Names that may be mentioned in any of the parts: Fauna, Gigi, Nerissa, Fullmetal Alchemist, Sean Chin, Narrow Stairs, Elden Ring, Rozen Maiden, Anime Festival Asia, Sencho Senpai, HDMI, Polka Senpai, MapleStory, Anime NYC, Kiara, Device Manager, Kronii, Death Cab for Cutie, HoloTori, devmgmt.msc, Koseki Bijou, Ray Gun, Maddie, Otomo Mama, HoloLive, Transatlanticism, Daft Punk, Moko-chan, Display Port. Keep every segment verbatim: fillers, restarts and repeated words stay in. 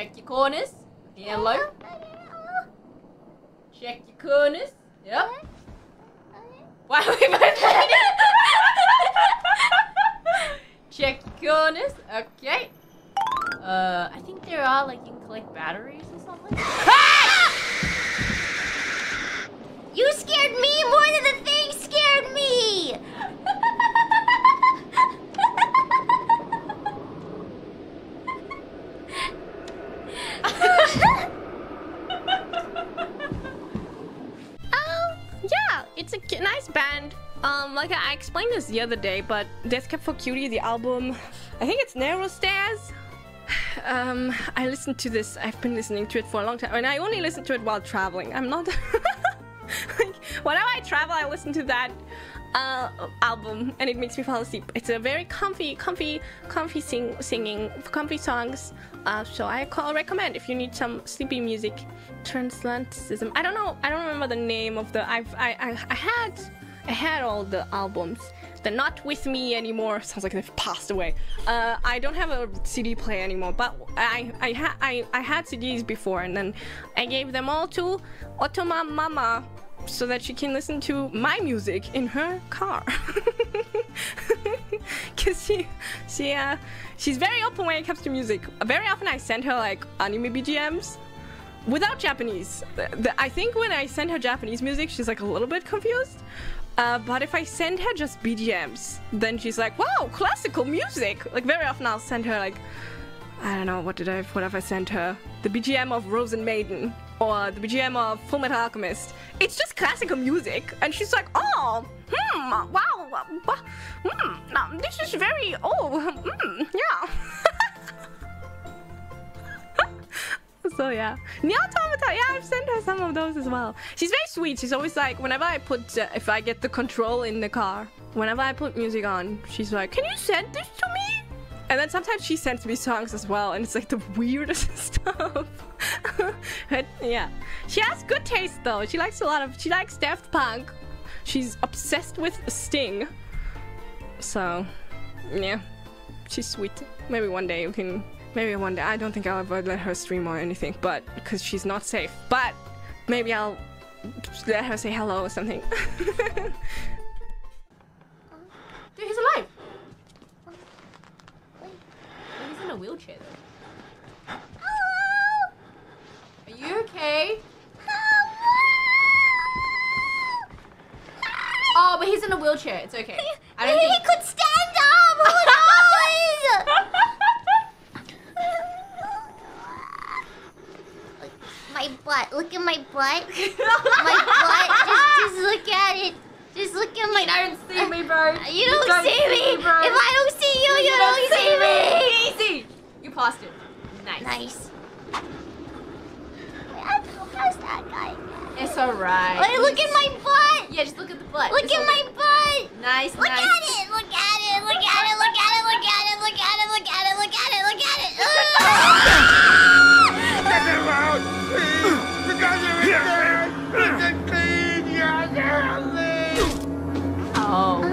Check your corners. Yellow. Check your corners. Yep. Why are we both Check your corners. Okay. Uh, I think there are, like, you can collect batteries or something. You scared me more than the thing scared me! Oh, yeah, it's a nice band. Um, like I explained this the other day, but Death Cab for Cutie, the album, I think it's Narrow Stairs. Um, I listened to this, I've been listening to it for a long time, and I only listen to it while traveling. I'm not... like, whenever I travel, I listen to that uh, album, and it makes me fall asleep. It's a very comfy, comfy, comfy sing singing, comfy songs, uh, so I call recommend if you need some sleepy music. Transatlanticism. I don't know, I don't remember the name of the... I've, I, I, I had... I had all the albums. They're not with me anymore. Sounds like they've passed away. Uh, I don't have a C D player anymore, but I I, ha I I had C Ds before, and then I gave them all to Otomo Mama so that she can listen to my music in her car. Cause she she uh, she's very open when it comes to music. Very often I send her like anime B G Ms. Without Japanese. The, the, I think when I send her Japanese music, she's like a little bit confused. Uh, but if I send her just B G Ms, then she's like, wow, classical music! Like, very often I'll send her, like, I don't know, what did I, what have I sent her? The B G M of Rozen Maiden, or the B G M of Fullmetal Alchemist. It's just classical music! And she's like, oh, hmm, wow, wow hmm, now this is very, oh, hmm, yeah. So yeah, Nier Automata, yeah, I've sent her some of those as well. She's very sweet. She's always like, whenever I put, uh, if I get the control in the car, whenever I put music on, she's like, can you send this to me? And then sometimes she sends me songs as well, and it's like the weirdest stuff. But yeah, she has good taste though. She likes a lot of, she likes Daft Punk. She's obsessed with Sting. So yeah, she's sweet. Maybe one day you can... Maybe one day. I don't think I'll ever let her stream or anything, but because she's not safe. But maybe I'll let her say hello or something. Dude, he's alive! Wait, he's in a wheelchair though. Hello! Are you okay? Hello! Oh, but he's in a wheelchair. It's okay. I don't think he could stand up! Who knows? My butt. Look at my butt. My butt. Just, just look at it. Just look at my... You don't see me, bro. You don't, you don't see, see me. me bro. If I don't see you, you, you don't, don't see me. me. Easy. You passed it. Nice. Nice. Wait, I'm, how's that guy? It's alright. Wait, look at my butt. Yeah, just look at the butt. Look it's at my butt. Nice, look nice. At it. Look at it. Look at it. Look at it. Look at it. Look at it. Look at it. Look at it. Look at it. Get them out. Oh.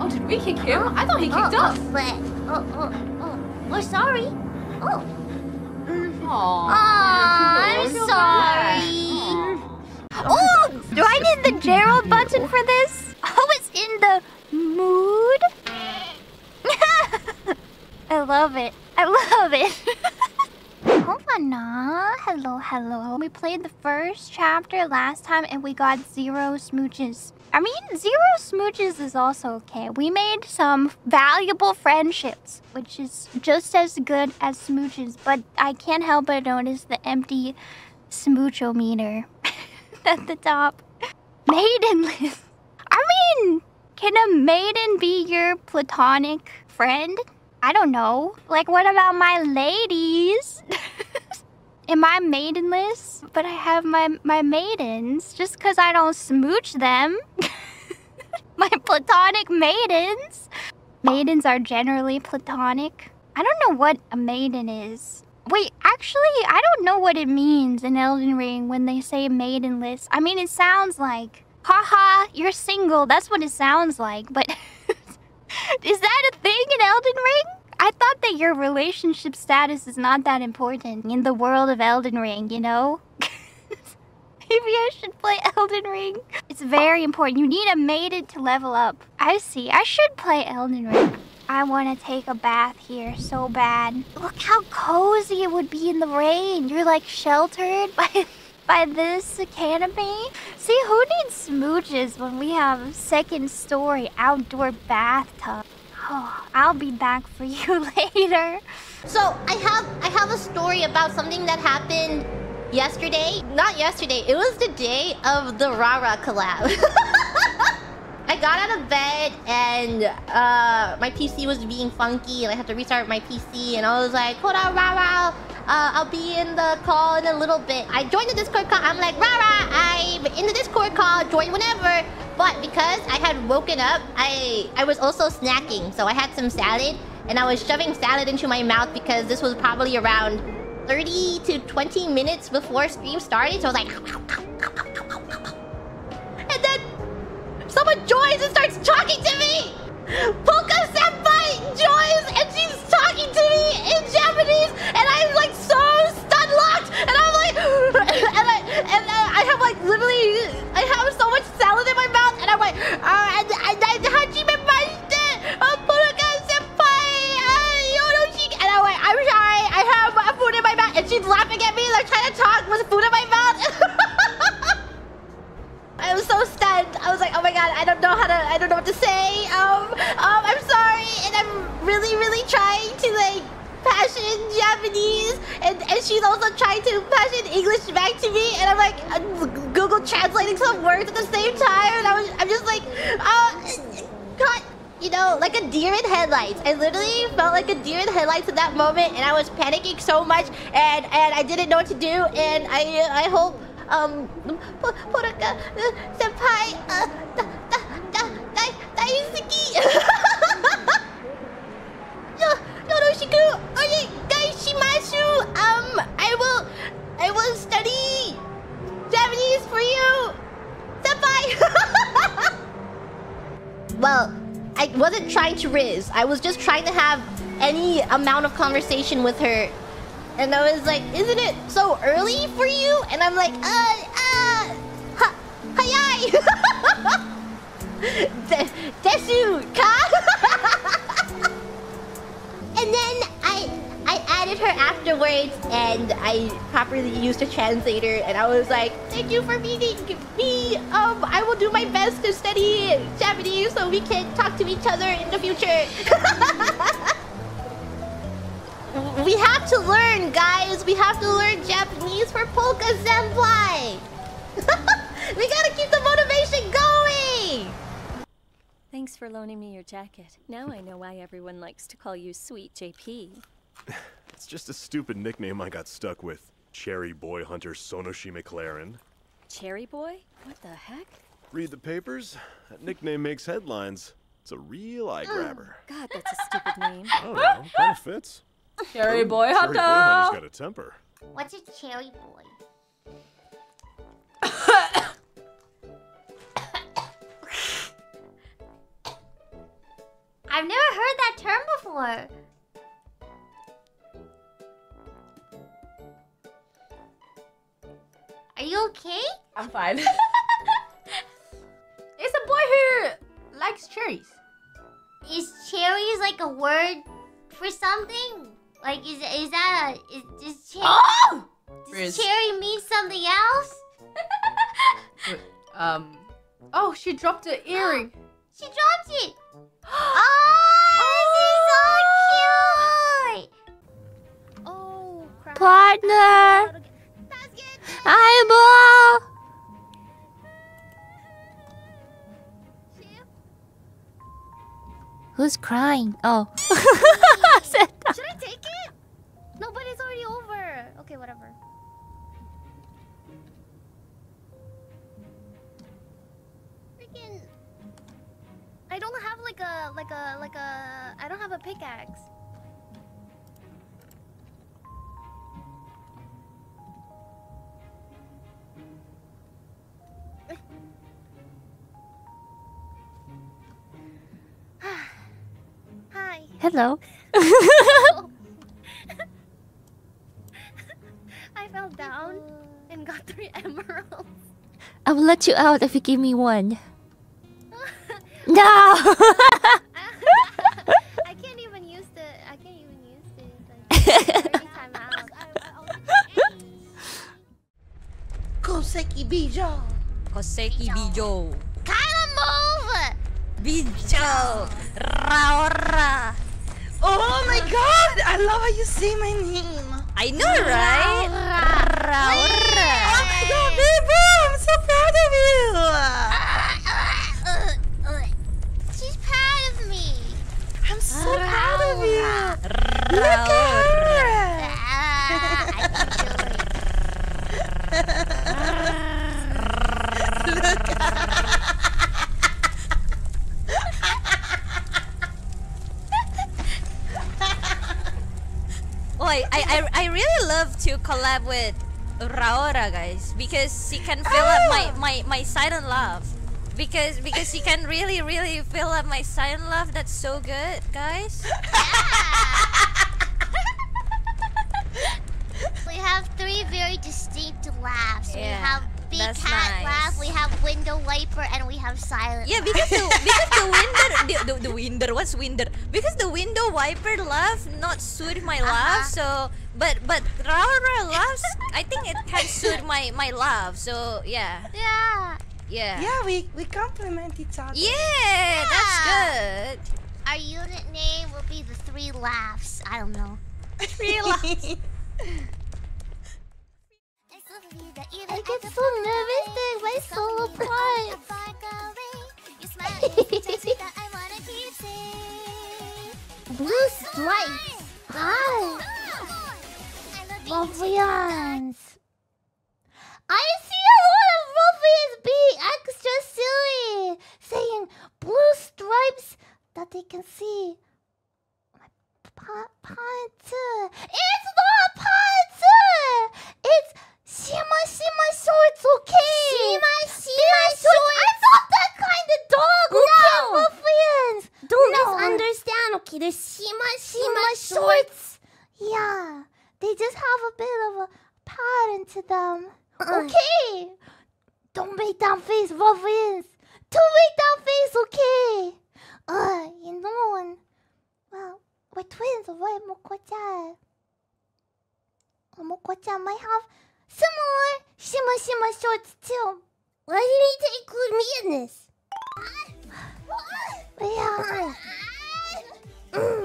Oh, did we kick him? Oh, I thought he kicked oh, us. Oh, oh, oh, we're sorry. Oh. Aww. Aww, I'm sorry. Aww. Oh, do I need the Gerald button for this? Oh, it's in the mood. I love it. I love it. Fauna, hello, hello. We played the first chapter last time and we got zero smooches. I mean, zero smooches is also okay. We made some valuable friendships, which is just as good as smooches, but I can't help but notice the empty smoochometer at the top. Maiden list. I mean, can a maiden be your platonic friend? I don't know. Like, what about my ladies? Am I maidenless? But I have my, my maidens just because I don't smooch them. My platonic maidens. Maidens are generally platonic. I don't know what a maiden is. Wait, actually, I don't know what it means in Elden Ring when they say maidenless. I mean, it sounds like, haha, you're single. That's what it sounds like, but... Is that a thing in Elden Ring? I thought that your relationship status is not that important in the world of Elden Ring, you know? Maybe I should play Elden Ring. It's very important. You need a maiden to level up. I see. I should play Elden Ring. I want to take a bath here so bad. Look how cozy it would be in the rain. You're like sheltered by, by this canopy. See, who needs smooches when we have a second story outdoor bathtub? Oh, I'll be back for you later. So I have I have a story about something that happened yesterday. Not yesterday, it was the day of the Raora collab. I got out of bed and uh, my P C was being funky and I had to restart my P C and I was like, hold on, Raora, uh, I'll be in the call in a little bit. I joined the Discord call. I'm like, Raora, I'm in the Discord call, join whenever. But because I had woken up, I, I was also snacking. So I had some salad and I was shoving salad into my mouth because this was probably around thirty to twenty minutes before stream started. So I was like... And then... someone joins and starts talking to me! Polka Senpai joins and she's talking to me in Japanese and I'm like so stun-locked and I'm like... and, I, and I have like literally... I have so much salad in my mouth and I'm like... Uh, and I died Hajime Mashite! Polka Senpai! And I'm like, I'm sorry, I have food in my mouth and she's laughing at me like trying to talk with food in my mouth! I was so stunned. I was like, oh my god, I don't know how to, I don't know what to say. Um, um, I'm sorry, and I'm really, really trying to like passion Japanese, and, and she's also trying to passion English back to me, and I'm like I'm Google translating some words at the same time, and I was, I'm just like, uh, God, you know, like a deer in headlights. I literally felt like a deer in headlights at that moment, and I was panicking so much, and and I didn't know what to do, and I I hope. Um, Polka Senpai, uh, da, da, da, da, daisuki. Yoroshiku onegai shimashu. Um, I will, I will study Japanese for you, Senpai. Well, I wasn't trying to riz. I was just trying to have any amount of conversation with her. And I was like, isn't it so early for you? And I'm like, uh, uh, ha, hayai! De desu ka? And then I, I added her afterwards and I properly used a translator and I was like, thank you for meeting me. Um, I will do my best to study Japanese so we can talk to each other in the future. We have to learn, guys! We have to learn Japanese for Polka Senpai! We gotta keep the motivation going! Thanks for loaning me your jacket. Now I know why everyone likes to call you Sweet J P. It's just a stupid nickname I got stuck with. Cherry Boy Hunter Sonoshi McLaren. Cherry Boy? What the heck? Read the papers? That nickname makes headlines. It's a real eye-grabber. Oh, God, that's a stupid name. I don't know. Kind of fits. Cherry Boy Hunter! Cherry Boy Hunter's got a temper. What's a cherry boy? I've never heard that term before. Are you okay? I'm fine. It's a boy who likes cherries. Is cherries like a word for something? Like, is is that a... Is, does cherry, oh! does cherry mean something else? Wait, um... Oh, she dropped her earring. She dropped it! Oh, oh, this is so cute! Oh, crap. Partner! Eyeball! Who's crying? Oh. Should I take it? No, but it's already over. Okay, whatever. Freaking! I don't have like a like a like a. I don't have a pickaxe. Hi. Hello. I fell down and got three emeralds. I will let you out if you give me one. No! I can't even use the... I can't even use the... Like, time out. Koseki Bijou. Koseki Bijou. Kinda move! Bijou. Raora. Oh my god! I love how you say my name. I know, right? Raora. Oh my god, baby! I'm so proud of you! She's proud of me. I'm so proud of you. Look at her. Look at her. Oh, I, I, I really love to collab with Raora, guys, because she can fill oh. up my, my, my silent love. Because because she can really, really fill up my silent love. That's so good, guys. We have three very distinct laughs. Yeah, we have big cat nice. laugh, we have window wiper, and we have silent Yeah, because the, because the window... The, the, the window, what's window? Because the window wiper laugh not suit my laugh, uh-huh. so... But but Raora laughs, I think it can suit my, my laugh, so yeah. Yeah. Yeah, Yeah. we, we complement each other. Yeah, yeah, that's good. Our unit name will be the three laughs. I don't know. Three laughs. I get so nervous doing my solo parts. Blue stripes. Hi. Ruffians. I see a lot of ruffians being extra silly, saying blue stripes that they can see. My pants. It's not pants. It's Shima Shima shorts, okay? Shima Shima shorts! I'm not that kind of dog! Okay, no. Ruffians! Don't no. misunderstand, okay? There's Shima Shima shorts! Yeah, they just have a bit of a pattern to them. Uh-uh. Okay! Don't make that face, Ruffians! Don't make that face, okay? Uh, you know, and, well, we're twins, right, Moko-chan? Moko-chan might have similar Shima Shima shorts too. Why do you need to include me in this? Yeah. Mm.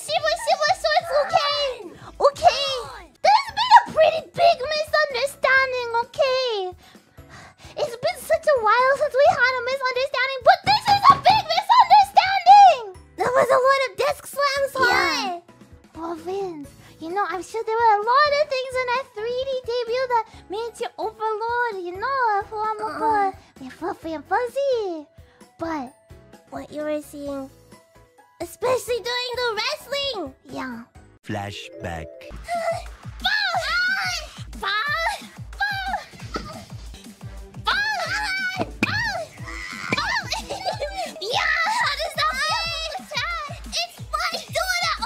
Shima Shima shorts, okay? Okay. There's been a pretty big misunderstanding, okay? It's been such a while since we had a misunderstanding, but this is a big misunderstanding! There was a lot of desk slams on yeah. it. Ruffians, you know, I'm sure there were a lot of things in that three D debut that made you overload, you know, for I'm uh-uh. and fluffy and fuzzy. But what you were seeing, especially during the wrestling, yeah. Flashback. Ball! Ball! Ball! Ball! Ball! Yeah! How does that feel? It's funny doing that.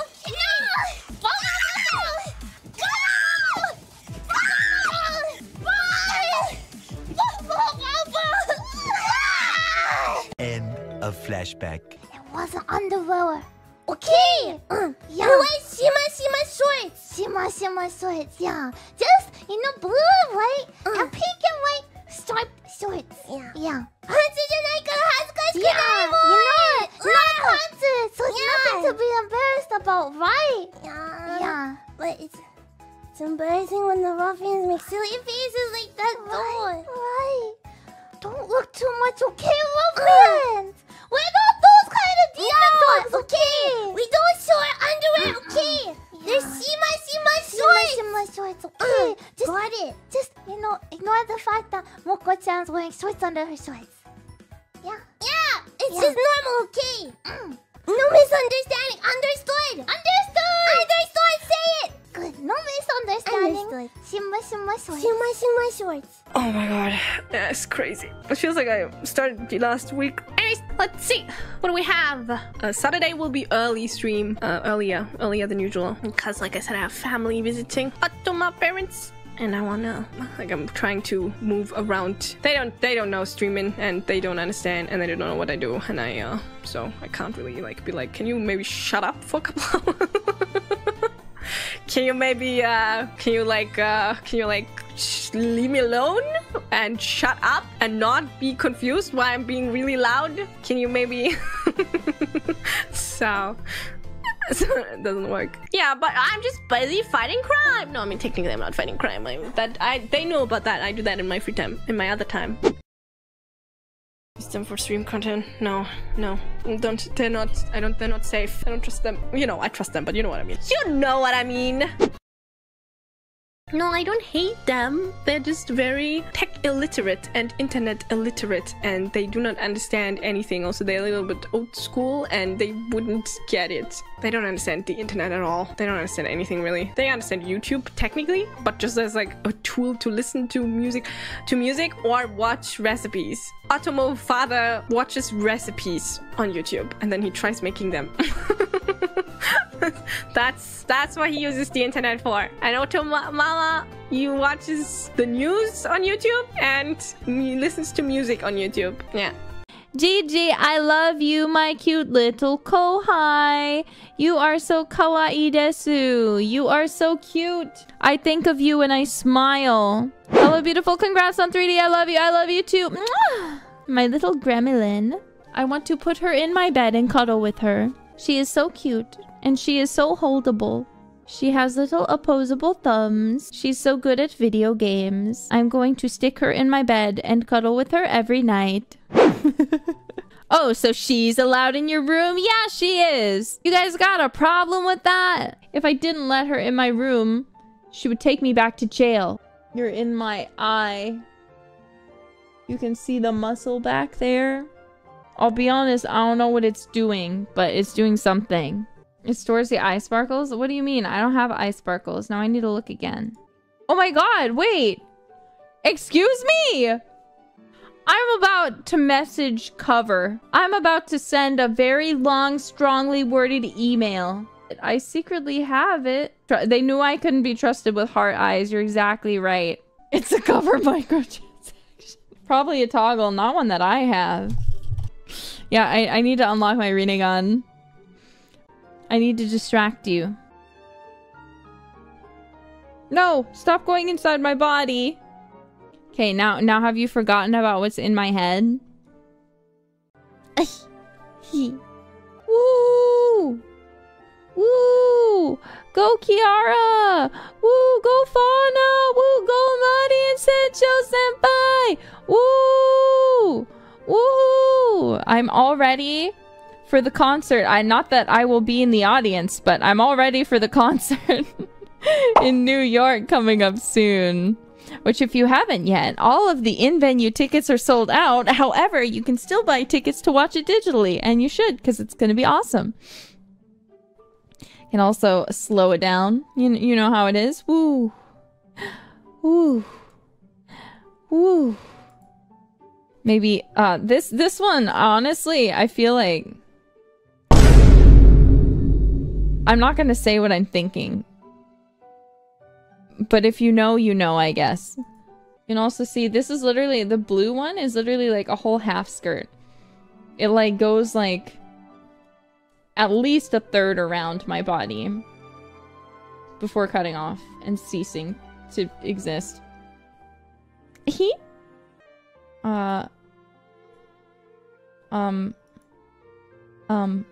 End of flashback. It was an underwear. Okay! Uh, yeah. Who is Shima Shima shorts? Shima Shima shorts, yeah. Just, you know, blue and white uh. and pink and white striped shorts. Yeah. Yeah. Yeah, you know it. It's not concert, so it's yeah. nothing to be embarrassed about, right? Yeah. Yeah. But it's, it's embarrassing when the ruffians make silly faces like that, though. Right, right. Don't look too much, okay, ruffians? Uh, We're not those kind of demon yeah, dogs, okay? okay? We don't show our underwear, uh-uh. okay? Yeah. There's Shima Shima shorts! Shima Shima shorts, okay? Uh, just, got it. Just, you know, ignore the fact that Moko-chan's wearing shorts under her shorts. Yeah. Yeah! It's yeah. just normal, okay? Mm. No misunderstanding, understood! Understood! Understood, say it! Good, no misunderstanding. Hello, darling. Shimma Shimma Shorts. Shimma Shimma Shorts. Oh my god, that's crazy. It feels like I started last week. Anyways, let's see what do we have. Uh, Saturday will be early stream. Uh, earlier, earlier than usual. Because like I said, I have family visiting. But to my parents. And I wanna, like, I'm trying to move around. They don't, they don't know streaming, and they don't understand, and they don't know what I do, and I, uh, so I can't really, like, be like, can you maybe shut up for a couple hours? Can you maybe, uh, can you, like, uh, can you, like, sh leave me alone and shut up and not be confused why I'm being really loud? Can you maybe? So... So it doesn't work. Yeah, but I'm just busy fighting crime. No, I mean technically I'm not fighting crime. I that I they know about that. I do that in my free time, in my other time. Use them for stream content? No, no. Don't. They're not. I don't. They're not safe. I don't trust them. You know, I trust them, but you know what I mean. You know what I mean. No, I don't hate them. They're just very tech illiterate and internet illiterate, and they do not understand anything. Also, they're a little bit old school, and they wouldn't get it. They don't understand the internet at all. They don't understand anything, really. They understand YouTube, technically, but just as, like, a tool to listen to music, to music or watch recipes. Otomo father watches recipes on YouTube, and then he tries making them. That's that's what he uses the internet for. And Otomo Mama, you watches the news on YouTube and listens to music on YouTube. Yeah. Gigi, I love you, my cute little kohai. You are so kawaii desu. You are so cute. I think of you when I smile. Hello, beautiful. Congrats on three D. I love you. I love you too. My little gremlin. I want to put her in my bed and cuddle with her. She is so cute. And she is so holdable. She has little opposable thumbs. She's so good at video games. I'm going to stick her in my bed and cuddle with her every night. Oh, so she's allowed in your room? Yeah, she is. You guys got a problem with that? If I didn't let her in my room, she would take me back to jail. You're in my eye. You can see the muscle back there. I'll be honest, I don't know what it's doing, but it's doing something. It stores the eye sparkles? What do you mean? I don't have eye sparkles. Now I need to look again. Oh my god, wait! Excuse me! I'm about to message Cover. I'm about to send a very long, strongly worded email. I secretly have it. They knew I couldn't be trusted with heart eyes. You're exactly right. It's a Cover microtransaction. Probably a toggle, not one that I have. Yeah, I, I need to unlock my Rinnegan. I need to distract you. No! Stop going inside my body! Okay, now now have you forgotten about what's in my head? Woo! Woo! Go Kiara! Woo! Go Fauna! Woo! Go Maddie and Sencho Senpai! Woo! Woo! I'm all ready for the concert. I not that I will be in the audience, but I'm all ready for the concert in New York coming up soon. Which, if you haven't yet, all of the in-venue tickets are sold out. However, you can still buy tickets to watch it digitally, and you should, because it's going to be awesome. You can also slow it down. You you know how it is. Woo, woo, woo. Maybe uh, this this one. Honestly, I feel like. I'm not gonna say what I'm thinking. But if you know, you know, I guess. You can also see, this is literally, the blue one is literally like a whole half skirt. It like goes like, at least a third around my body. Before cutting off and ceasing to exist. He? Uh. Um. Um.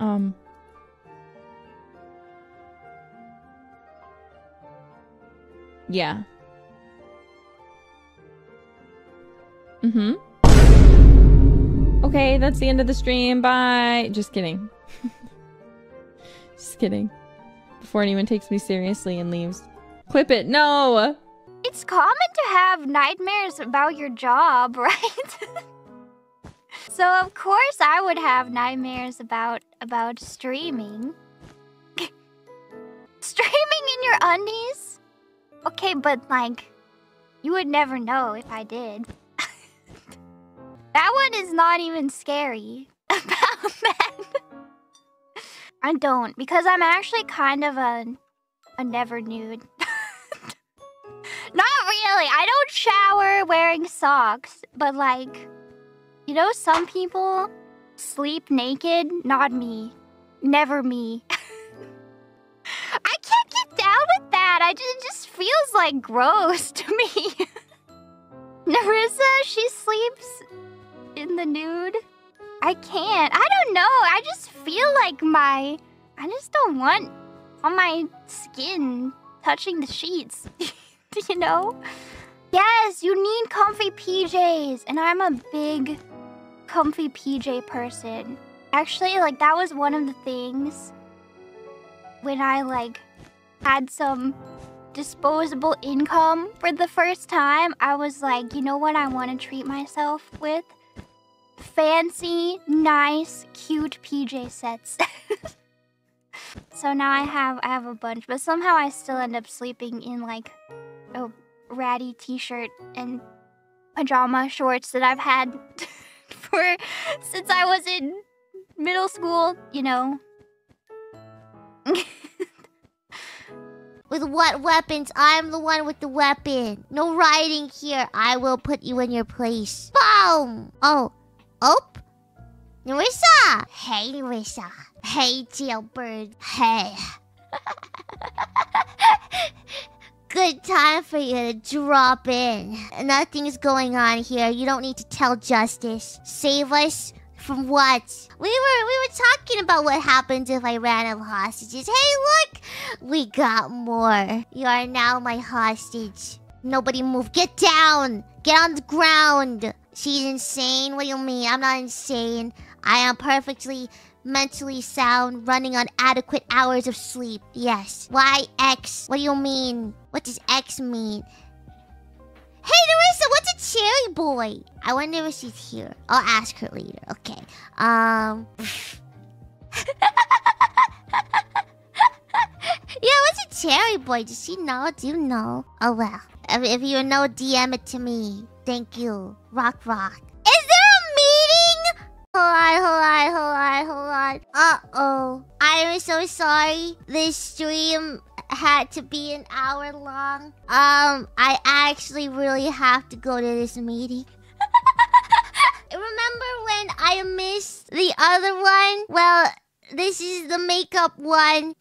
Um. Yeah. Mm-hmm. Okay, that's the end of the stream. Bye. Just kidding. Just kidding. Before anyone takes me seriously and leaves. Clip it. No! It's common to have nightmares about your job, right? So, of course, I would have nightmares about, about streaming. Streaming in your undies? Okay, but like, you would never know if I did. That one is not even scary about that. I don't, because I'm actually kind of a, a never nude. Not really. I don't shower wearing socks, but like, you know, some people sleep naked. Not me. Never me. I can't get down with that. I just, it just feels like gross to me. Nerissa, she sleeps in the nude. I can't. I don't know. I just feel like my... I just don't want on my skin touching the sheets. You know? Yes, you need comfy P Js. And I'm a big comfy P J person. Actually, like, that was one of the things when I, like, had some disposable income for the first time. I was like, you know what I want to treat myself with? Fancy, nice, cute P J sets. So now I have I have a bunch, but somehow I still end up sleeping in like a ratty t-shirt and pajama shorts that I've had for since I was in middle school, you know. With what weapons? I'm the one with the weapon. No riding here. I will put you in your place. Boom! Oh. Oh, Nerissa! Hey, Nerissa. Hey, jailbird. Hey. Good time for you to drop in. Nothing's going on here. You don't need to tell justice. Save us from what? We were we were talking about what happens if I ran out of hostages. Hey, look! We got more. You are now my hostage. Nobody move. Get down! Get on the ground! She's insane? What do you mean? I'm not insane. I am perfectly mentally sound, running on adequate hours of sleep. Yes. Why X? What do you mean? What does X mean? Hey, Nerissa, what's a cherry boy? I wonder if she's here. I'll ask her later. Okay. Um... Yeah, what's a cherry boy? Does she know? Do you know? Oh, well. If you know, D M it to me. Thank you. Rock, rock. Is there a meeting? Hold on, hold on, hold on, hold on. Uh-oh. I'm so sorry. This stream had to be an hour long. Um, I actually really have to go to this meeting. Remember when I missed the other one? Well, this is the makeup one.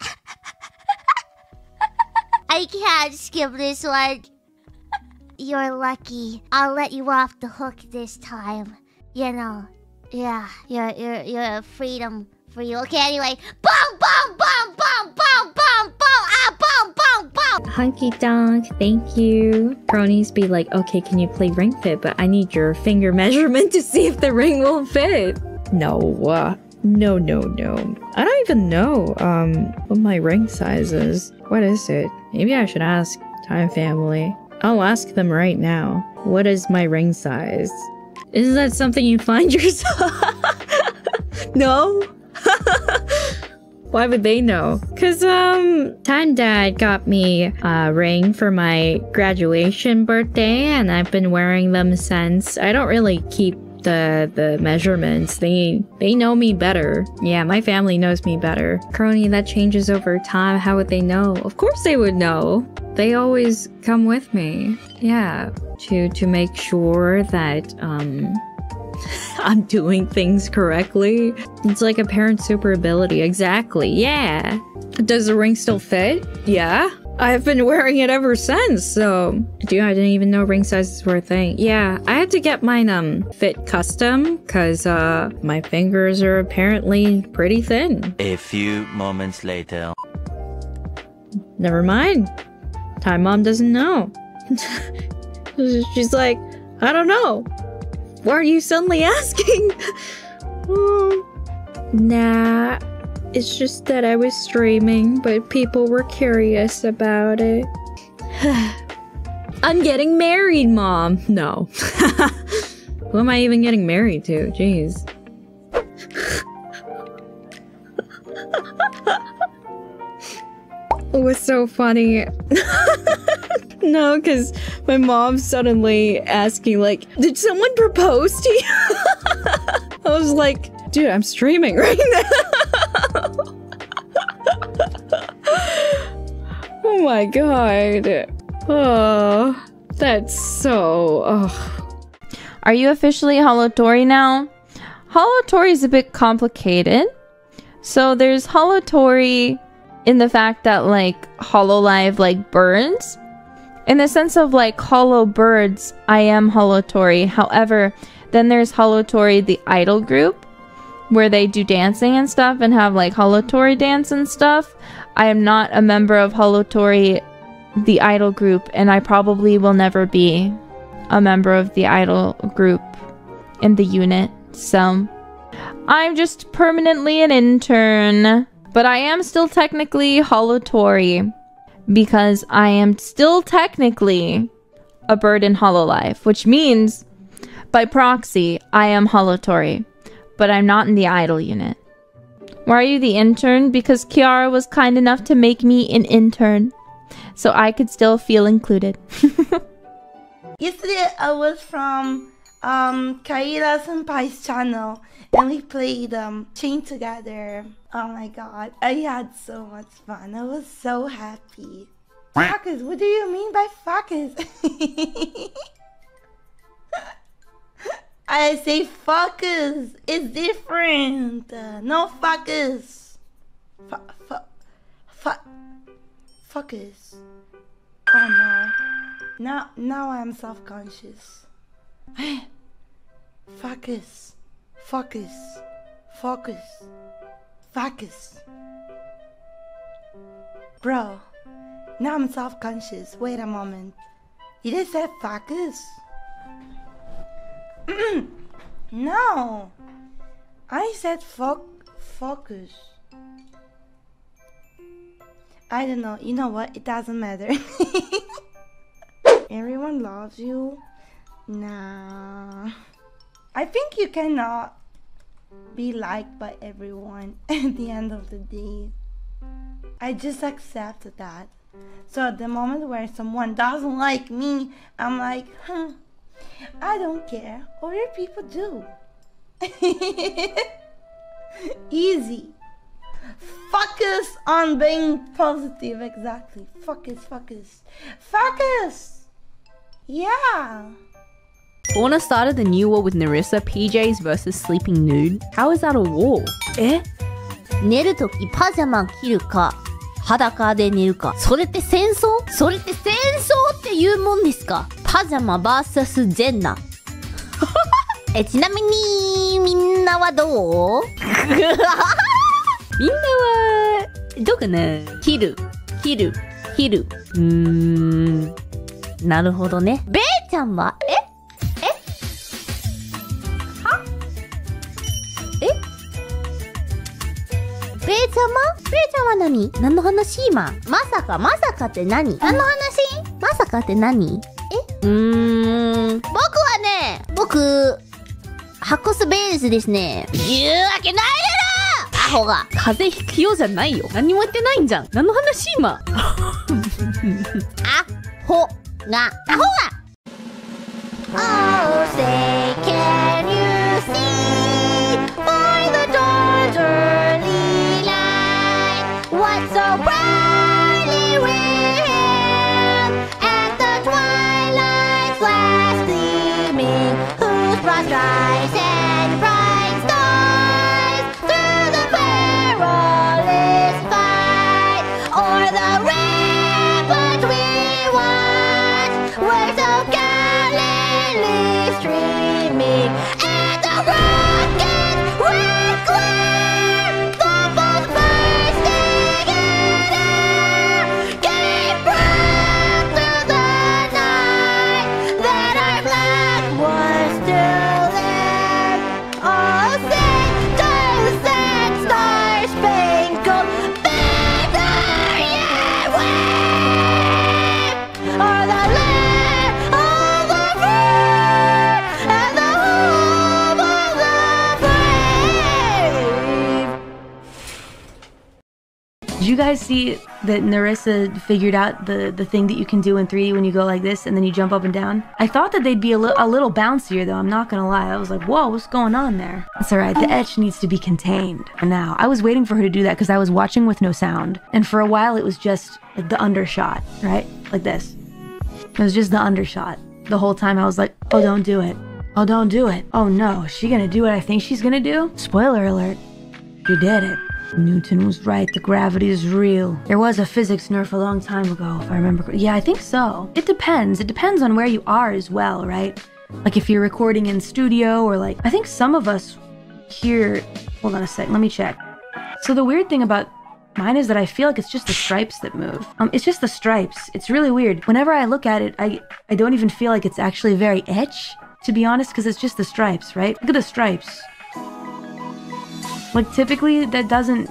I can't skip this one. You're lucky. I'll let you off the hook this time. You know, yeah, you're you're you're freedom for you. Okay, anyway, boom, boom, boom, boom, boom, boom, boom, ah, boom, boom, boom. Honky donk, thank you. Kronies be like, okay, can you play ring fit? But I need your finger measurement to see if the ring will fit. No, uh, no, no, no. I don't even know um what my ring size is. What is it? Maybe I should ask Time Family. I'll ask them right now. What is my ring size? Isn't that something you find yourself? No? Why would they know? Cause um, Time Dad got me a ring for my graduation birthday and I've been wearing them since. I don't really keep the the measurements. They they know me better. Yeah, my family knows me better. Kronii, that changes over time. How would they know? Of course they would know. They always come with me. Yeah, to to make sure that um I'm doing things correctly. It's like a parent super ability. Exactly. Yeah. Does the ring still fit? Yeah. I've been wearing it ever since, so... Dude, I didn't even know ring sizes were a thing. Yeah, I had to get mine, um, fit custom, because, uh, my fingers are apparently pretty thin. A few moments later... Never mind. Time Mom doesn't know. She's like, I don't know. Why are you suddenly asking? Oh, nah... It's just that I was streaming, but people were curious about it. I'm getting married, Mom! No. Who am I even getting married to? Jeez. was so funny. No, because my mom suddenly asking, like, did someone propose to you? I was like, dude, I'm streaming right now. Oh my god. Oh, that's so... Oh. Are you officially HoloTori now? HoloTori is a bit complicated. So there's HoloTori in the fact that, like, HoloLive, like, burns. In the sense of, like, Holo Birds, I am HoloTori. However, then there's HoloTori, the idol group, where they do dancing and stuff and have, like, HoloTori dance and stuff. I am not a member of HoloTori, the idol group, and I probably will never be a member of the idol group in the unit. So, I'm just permanently an intern. But I am still technically HoloTori, because I am still technically a bird in HoloLive, which means by proxy I am HoloTori, but I'm not in the idol unit. Why are you the intern? Because Kiara was kind enough to make me an intern, so I could still feel included. Yesterday I was from um, Kiara Senpai's channel, and we played um, Chain together. Oh my god, I had so much fun. I was so happy. Fuckers, what do you mean by fuckers? I say fuckers. It's different. Uh, no fuckers. Fuck, fuck, fuck, fuckers. Oh no. Now, now I'm self-conscious. Fuckers. Focus, focus, focus. Bro, now I'm self-conscious. Wait a moment. Did I say focus? No, I said fo focus. I don't know. You know what? It doesn't matter. Everyone loves you. Nah. I think you cannot be liked by everyone at the end of the day. I just accepted that. So at the moment where someone doesn't like me, I'm like, huh, I don't care. Other people do. Easy. Focus on being positive, exactly. Focus, focus, focus. Yeah. Fauna started the new war with Nerissa, P Js versus sleeping nude. How is that a war? Eh? 寝るときパジャマ着るか、裸で寝るか。それって戦争？それって戦争っていうもんですか？パジャマ vs ジェンナ。え、ちなみにみんなはどう？みんなはどうかな？着る、着る、着る。うーん。なるほどね。ベイちゃんはえ？ ベイちゃま？ベイちゃんは何？何の話今？まさか、まさかって何？何の話？まさかって何？え？うーん。僕はね、僕、ハコスベースですね。言うわけないやろ！アホが。風邪ひくようじゃないよ。何も言ってないんじゃん。何の話今？アホが。アホが！ Oh, say can you see by the dawn's early what's so brightly red at the twilight's last gleaming, whose broad stripes and bright stars through the perilous fight o'er the ramparts we watched were so guys see that Nerissa figured out the, the thing that you can do in three D when you go like this and then you jump up and down? I thought that they'd be a, li a little bouncier though, I'm not gonna lie. I was like, whoa, what's going on there? It's alright, the etch needs to be contained for now. I was waiting for her to do that because I was watching with no sound. And for a while it was just like the undershot, right? Like this. It was just the undershot. The whole time I was like, oh, don't do it. Oh, don't do it. Oh no, is she gonna do what I think she's gonna do? Spoiler alert, she did it. Newton was right, the gravity is real. There was a physics nerf a long time ago, if I remember correctly. Yeah, I think so. It depends. It depends on where you are as well, right? Like if you're recording in studio or like... I think some of us here... Hold on a sec, let me check. So the weird thing about mine is that I feel like it's just the stripes that move. Um, it's just the stripes. It's really weird. Whenever I look at it, I, I don't even feel like it's actually very etched, to be honest, because it's just the stripes, right? Look at the stripes. Like, typically, that doesn't...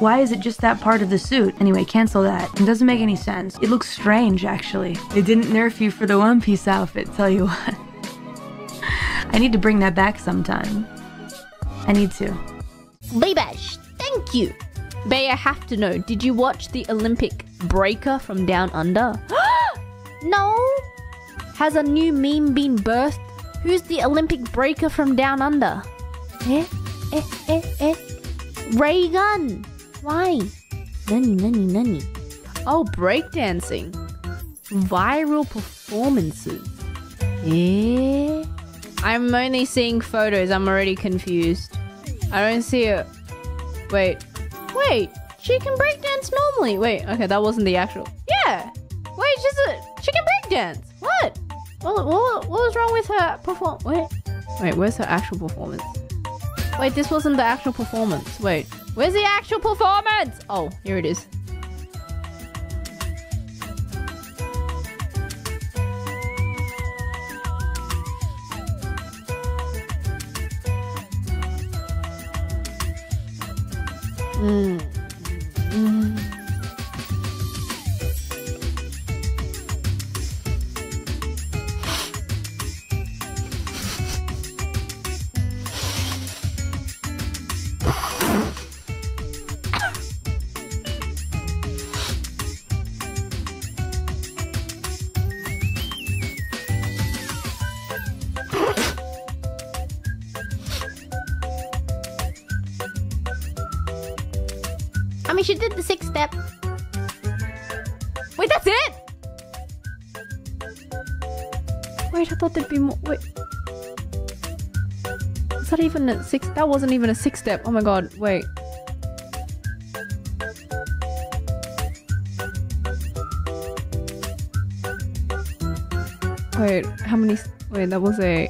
Why is it just that part of the suit? Anyway, cancel that. It doesn't make any sense. It looks strange, actually. It didn't nerf you for the One Piece outfit, tell you what. I need to bring that back sometime. I need to. Baybash, thank you! Bay, I have to know, did you watch the Olympic Breaker from Down Under? No! Has a new meme been birthed? Who's the Olympic Breaker from Down Under? Eh? Eh, eh, eh. Ray Gun! Why? Nani, nani, nani. Oh, breakdancing. Viral performances. Eh? I'm only seeing photos. I'm already confused. I don't see it. Wait. Wait. She can breakdance normally. Wait. Okay, that wasn't the actual. Yeah. Wait, she's a... She can breakdance. What? What, what, what was wrong with her perform... Wait. Wait, where's her actual performance? Wait, this wasn't the actual performance. Wait, where's the actual performance? Oh, here it is. Mm. Mm. She did the six step. Wait, that's it? Wait, I thought there'd be more. Wait. Is that even a six? That wasn't even a six step. Oh my god, wait. Wait, how many? Wait, that was a...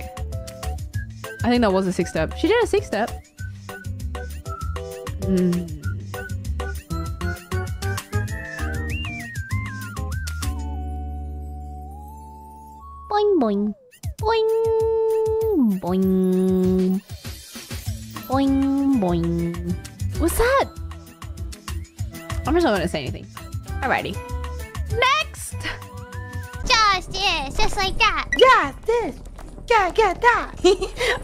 I think that was a six step. She did a six step. Hmm. Boing, boing, boing, boing, boing. What's that? I'm just not gonna say anything. Alrighty. Next! Just this, just like that. Yeah, this. Yeah, get that.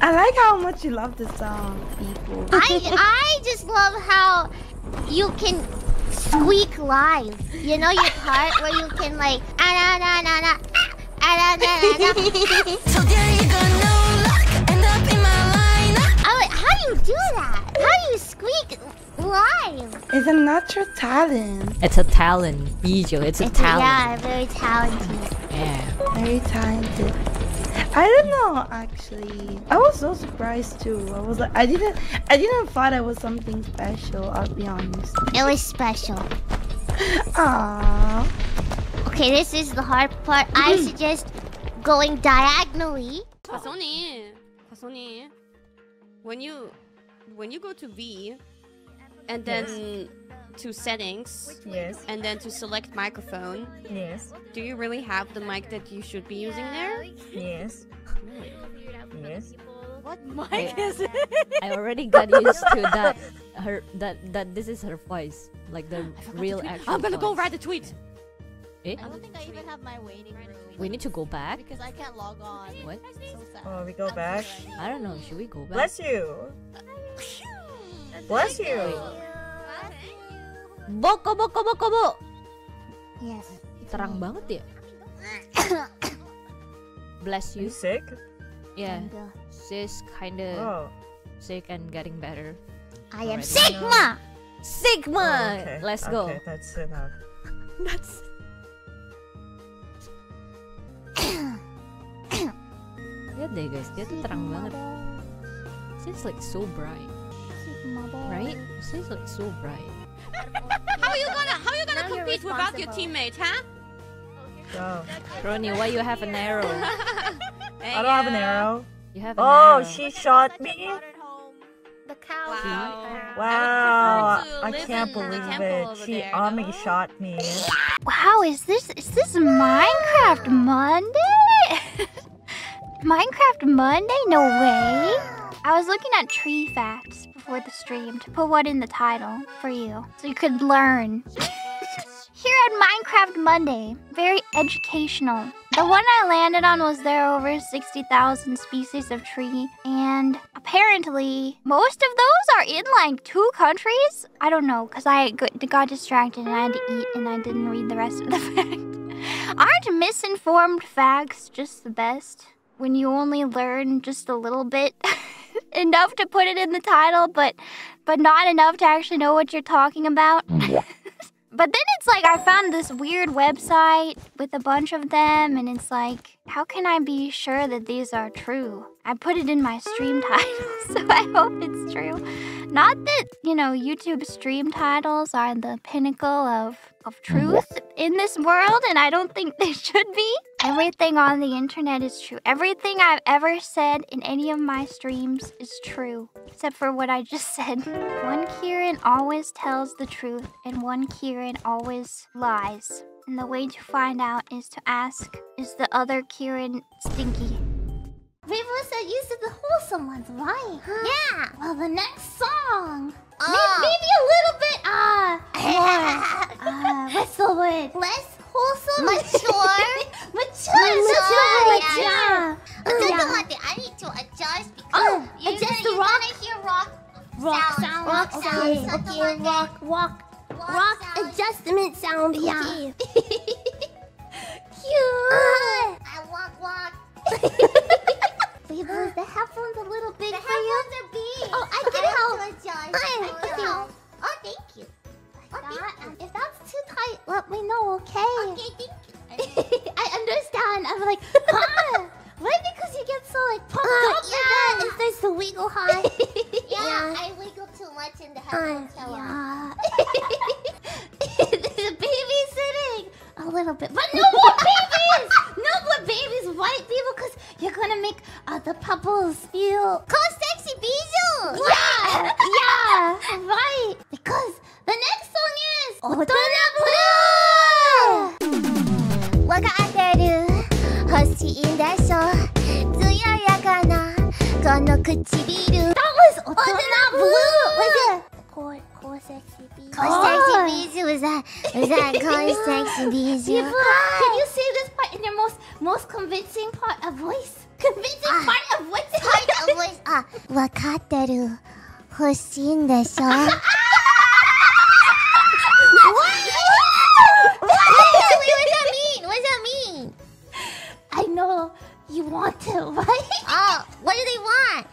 I like how much you love this song, people. I, I just love how you can squeak live. You know your part where you can like, ah, na, na, na, na. I like, how do you do that? How do you squeak live? It's a natural talent. It's a talent, Bijou. It's a it's talent. A, yeah, very talented. Yeah, very talented. I don't know, actually. I was so surprised too. I was like, I didn't, I didn't thought it was something special. I'll be honest. It was special. Aww. Okay, this is the hard part. Mm-hmm. I suggest going diagonally. Hasone, Hasone, when you when you go to V, and then yes. to settings, yes, and then to select microphone, yes. Do you really have the mic that you should be using there? Yes. Yes. What mic yeah. is it? I already got used to that. Her that that this is her voice, like the real actual. I'm gonna voice. go write a tweet. Eh? I don't think I even have my waiting room. We need to go back? Because I can't log on. What? So sad. Oh, we go I'm back? Sorry. I don't know. Should we go back? Bless you! Bless you! Bless you. Bless you. Boko boko boko bu. Yes. Terang banget ya. Bless you. Are you sick? Yeah. She's kinda oh. sick and getting better. I am already. Sigma. Sigma. Oh, okay. Let's okay, go. Okay, that's enough. That's. Lihat deh guys, dia tuh terang banget. She's like so bright. Right? She's like so bright. How you gonna how you gonna now compete without your teammate, huh? Oh. Kronii, why you have an arrow? Hey, I don't have an arrow. You have an oh, arrow. She shot me. The cow. Wow! wow. I, I can't believe it. She there, Ami no? shot me. Wow! Is this is this Minecraft Monday? Minecraft Monday? No way! I was looking at tree facts before the stream to put one in the title for you, so you could learn. Here at Minecraft Monday, very educational. The one I landed on was there are over sixty thousand species of tree, and apparently most of those are in like two countries? I don't know, because I got distracted and I had to eat and I didn't read the rest of the fact. Aren't misinformed facts just the best? When you only learn just a little bit, enough to put it in the title, but but not enough to actually know what you're talking about. But then it's like I found this weird website with a bunch of them, and it's like, how can I be sure that these are true? I put it in my stream title, so I hope it's true. Not that, you know, YouTube stream titles are the pinnacle of, of truth in this world, and I don't think they should be. Everything on the internet is true. Everything I've ever said in any of my streams is true, except for what I just said. One Kieran always tells the truth, and one Kieran always lies. And the way to find out is to ask, is the other Kieran stinky? We've said you said the whole someone's lying, huh? Yeah! Well, the next song... Uh, may maybe a little bit, uh... more... uh, what's the word? Less wholesome? Mature? Mature! Mature! Mature! Yeah. Uh, yeah. I need to adjust because... Oh, you, adjust you, the rock? You're gonna hear rock... Rock sound. Rock sound. Okay, sound. okay, okay. rock, rock. Rock, rock sound. Adjustment sound. Yeah. Okay. Cute! Uh, I walk, walk. Babel, the headphones a little big the for you? The are big! Oh, I can help! I can okay. help! Oh, thank you! Oh, that, thank you. If that's too tight, let me know, okay? Okay, thank you! I understand! I'm like, huh? Why? Because you get so, like, pumped uh, up yeah. like that and starts to wiggle high? yeah, yeah, I wiggle too much in the headphones. Uh, yeah. There's a baby sitting! A little bit, but no more babies! No more babies, white people, because you're gonna make uh, the pupils feel... Koseki Bijou! Yeah! yeah! Right! Because the next song is... Otomo Mama! Wakateru, hoshi in desho, tsuyayaka na, kono kuchibiru. That was Otomo Blue! Was it? Ko Koseki Bijou. Koseki Bijou is that? Is that Koseki Bijou? Yeah. Can you say this part in your most most convincing part of voice? Convincing uh, part of voice. Part of voice. Ah, wakateru, hoshi in desho. What? What does that mean? What does that mean? I know you want to, right? Oh, what do they want?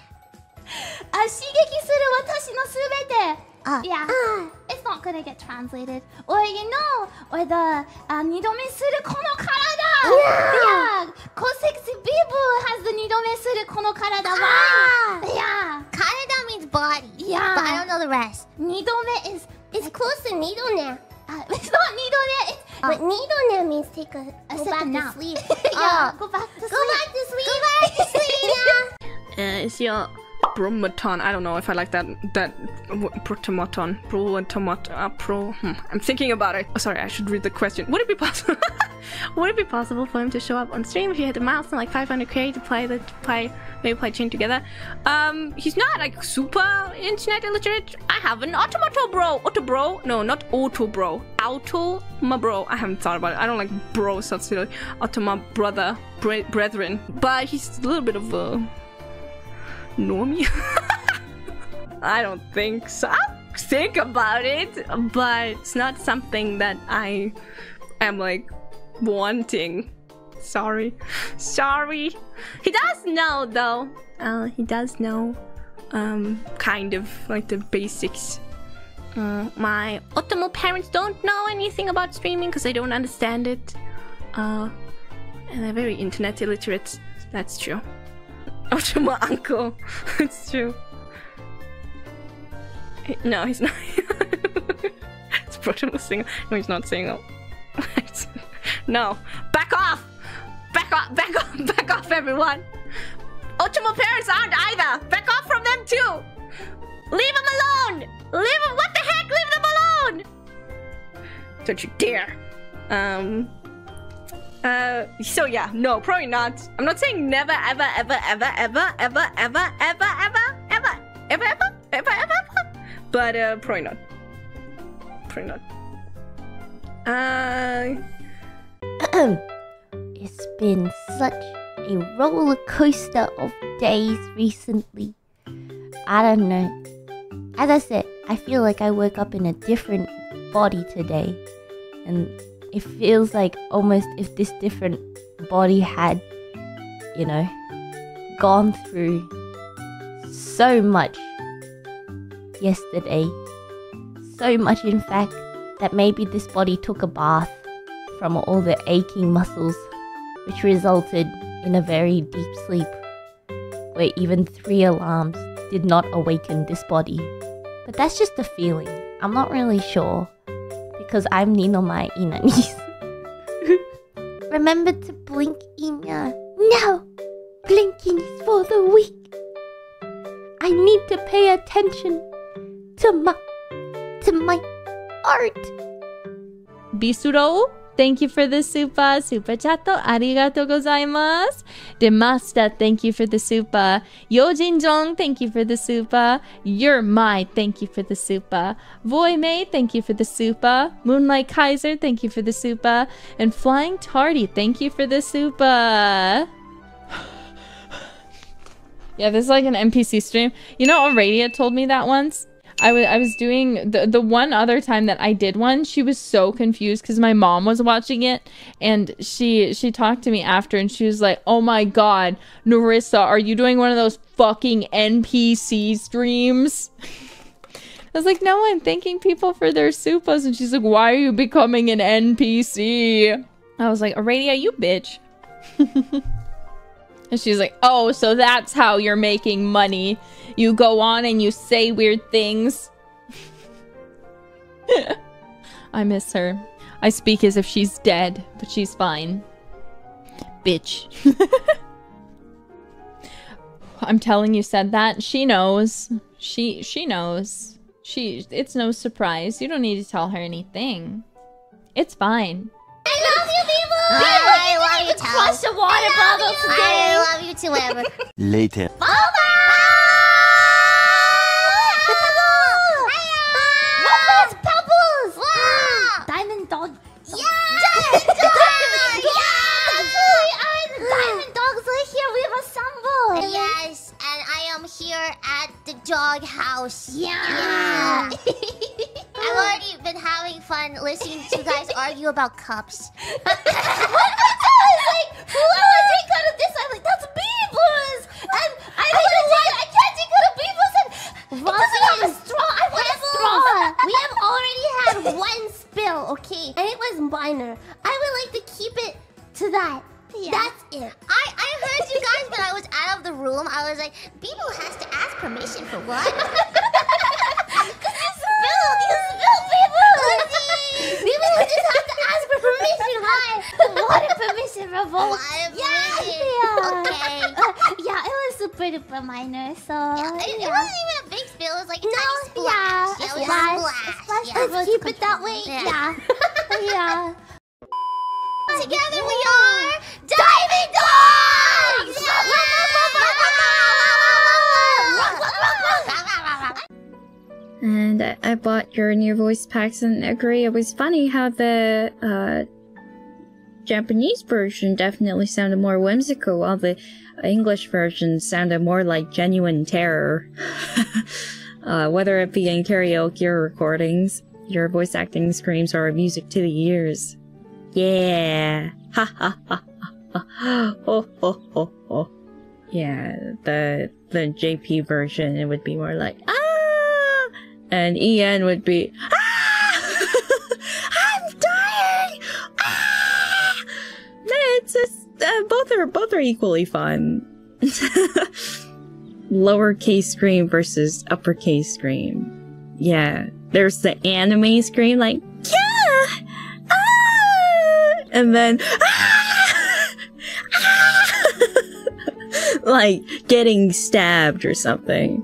Uh, shigeki suru watashi no subete. Uh, yeah, uh, it's not gonna get translated. Or, you know, or the nidome suru kono karada. Yeah, Koseki Bijou has the nidome suru kono karada. Yeah, karada means body. Yeah, but I don't know the rest. Nidome is it's close to nidone. Uh, it's not nidone. It's uh, but nidone means take a, a go back to sleep. yeah, uh, go back to go sleep. Back to sleep. Go back to sleep. Yeah. Uh, it's your. Promoton. I don't know if I like that. That protomoton. Protomoton. Uh, pro. Hmm. I'm thinking about it. Oh, sorry, I should read the question. Would it be possible? Would it be possible for him to show up on stream if you had a milestone like five hundred K to play the to play maybe play chain together? Um, he's not like super internet illiterate. I have an automato bro. Auto bro. No, not auto bro. Auto my bro. I haven't thought about it. I don't like bro. Sounds silly. Auto my brother, bre brethren. But he's a little bit of a. Normie? I don't think so. think about it, but it's not something that I am like wanting. Sorry. Sorry. He does know though. Uh, he does know um, kind of like the basics. Uh, my Otomo parents don't know anything about streaming because they don't understand it. Uh, and they're very internet illiterate. That's true. Otomo uncle. It's true. No, he's not. It's Otomo single. No, he's not single. No. Back off! Back off! Back off! Back off, everyone! Otomo parents aren't either! Back off from them too! Leave them alone! Leave them- what the heck? Leave them alone! Don't you dare! Um... Uh, so yeah, no, probably not. I'm not saying never, ever, ever, ever, ever, ever, ever, ever, ever, ever, ever, ever, ever, ever, but uh, probably not. Probably not. Uh... It's been such a roller coaster of days recently. I don't know. As I said, I feel like I woke up in a different body today, and it feels like almost if this different body had, you know, gone through so much yesterday. So much, in fact, that maybe this body took a bath from all the aching muscles, which resulted in a very deep sleep, where even three alarms did not awaken this body. But that's just a feeling. I'm not really sure. Because I'm Ninomai Inani's. Remember to blink Ina. No! Blinking is for the weak. I need to pay attention to my, to my art. Bisuro, thank you for the super. Super chato, arigato gozaimasu. Demasta, thank you for the super. Yojinjong, thank you for the super. You're my, thank you for the super. Voimei, thank you for the super. Moonlight Kaiser, thank you for the super. And Flying Tardy, thank you for the super. Yeah, this is like an N P C stream. You know, Aurelia told me that once. I was I was doing the the one other time that I did one. She was so confused because my mom was watching it, and she she talked to me after, and she was like, "Oh my God, Nerissa, are you doing one of those fucking N P C streams?" I was like, "No, I'm thanking people for their supas," and she's like, "Why are you becoming an N P C?" I was like, "Aurelia, you bitch." And she's like, "Oh, so that's how you're making money. You go on and you say weird things." I miss her. I speak as if she's dead, but she's fine. Bitch. I'm telling you said that. She knows. She she knows. She it's no surprise. You don't need to tell her anything. It's fine. I love you, people! I love you, crush the water bottle today! I love you too, ever. Later. Bye bye! Pebbles! Pebbles! Diamond dog. Yeah! Diamond dog! Yeah! Diamond dogs are here, we have assembled! Yes, and I am here at the dog house. Yeah! I've already been having fun listening to you guys argue about cups. What was that? Like, who I would take out of this? I'm like, that's Beanie Blues! And I I, take, I can't take out of Beanie Blues, and Rozen, it doesn't have a straw! I want a straw! We have already had one spill, okay? And it was minor. I would like to keep it to that. Yeah. That's it. I, I heard you guys when I was out of the room. I was like, Beanie has to ask permission for what? Because you spilled! You spilled, people! People just have to ask for permission, why? Water permission for both. Yeah, yeah. Okay. Uh, yeah, it was super duper minor, so... Yeah, it, yeah. It wasn't even a big spill, it was like a no, tiny splash. Yeah, yeah, splash. Splash. Splash. Yeah. Let's keep it that way. Yeah. Yeah. Yeah. Together we are... Diving Dogs! Yeah! And I, I bought your new voice packs and agree it was funny how the uh, Japanese version definitely sounded more whimsical while the English version sounded more like genuine terror. Uh, whether it be in karaoke or recordings, your voice acting screams are music to the ears. Yeah! Ha ha ha ha ha! Ho ho ho ho! Yeah, the, the J P version, it would be more like, ah! And E N would be, ah! I'm dying! Ah! It's just, uh, both are, both are equally fun. Lowercase scream versus uppercase scream. Yeah, there's the anime scream, like, yeah! Ah! And then, ah! Ah! Like, getting stabbed or something.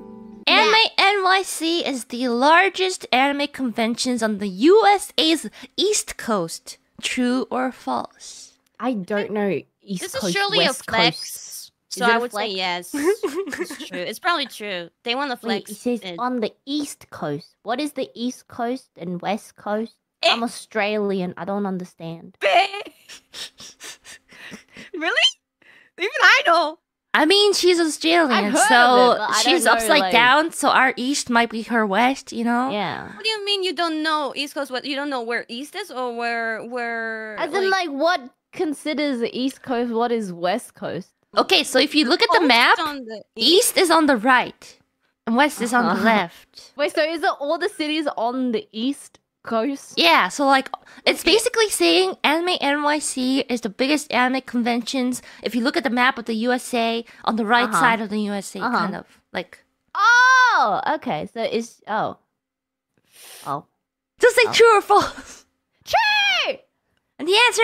Anime N Y C is the largest anime conventions on the U S A's East Coast. True or false? I don't know. East Coast, West Coast. This is surely a flex. So I would flex? say yes. It's true. It's probably true. They want to flex. Wait, it says it. On the East Coast. What is the East Coast and West Coast? It I'm Australian. I don't understand. Really? Even I know. I mean, she's Australian, so it, she's know, upside like... down. So our East might be her West, you know? Yeah. What do you mean you don't know East Coast? What you don't know where East is or where where? As like... in, like, what considers the East Coast? What is West Coast? Okay, so if you look at the map, the east. east is on the right, and west is on uh-huh. the left. Wait, so is it all the cities on the east coast? Yeah, so like, it's basically saying Anime N Y C is the biggest anime conventions. If you look at the map of the U S A, on the right uh-huh. side of the U S A, uh-huh. kind of, like... Oh, okay, so it's... Oh. Oh. Just say oh. true or false. True! And the answer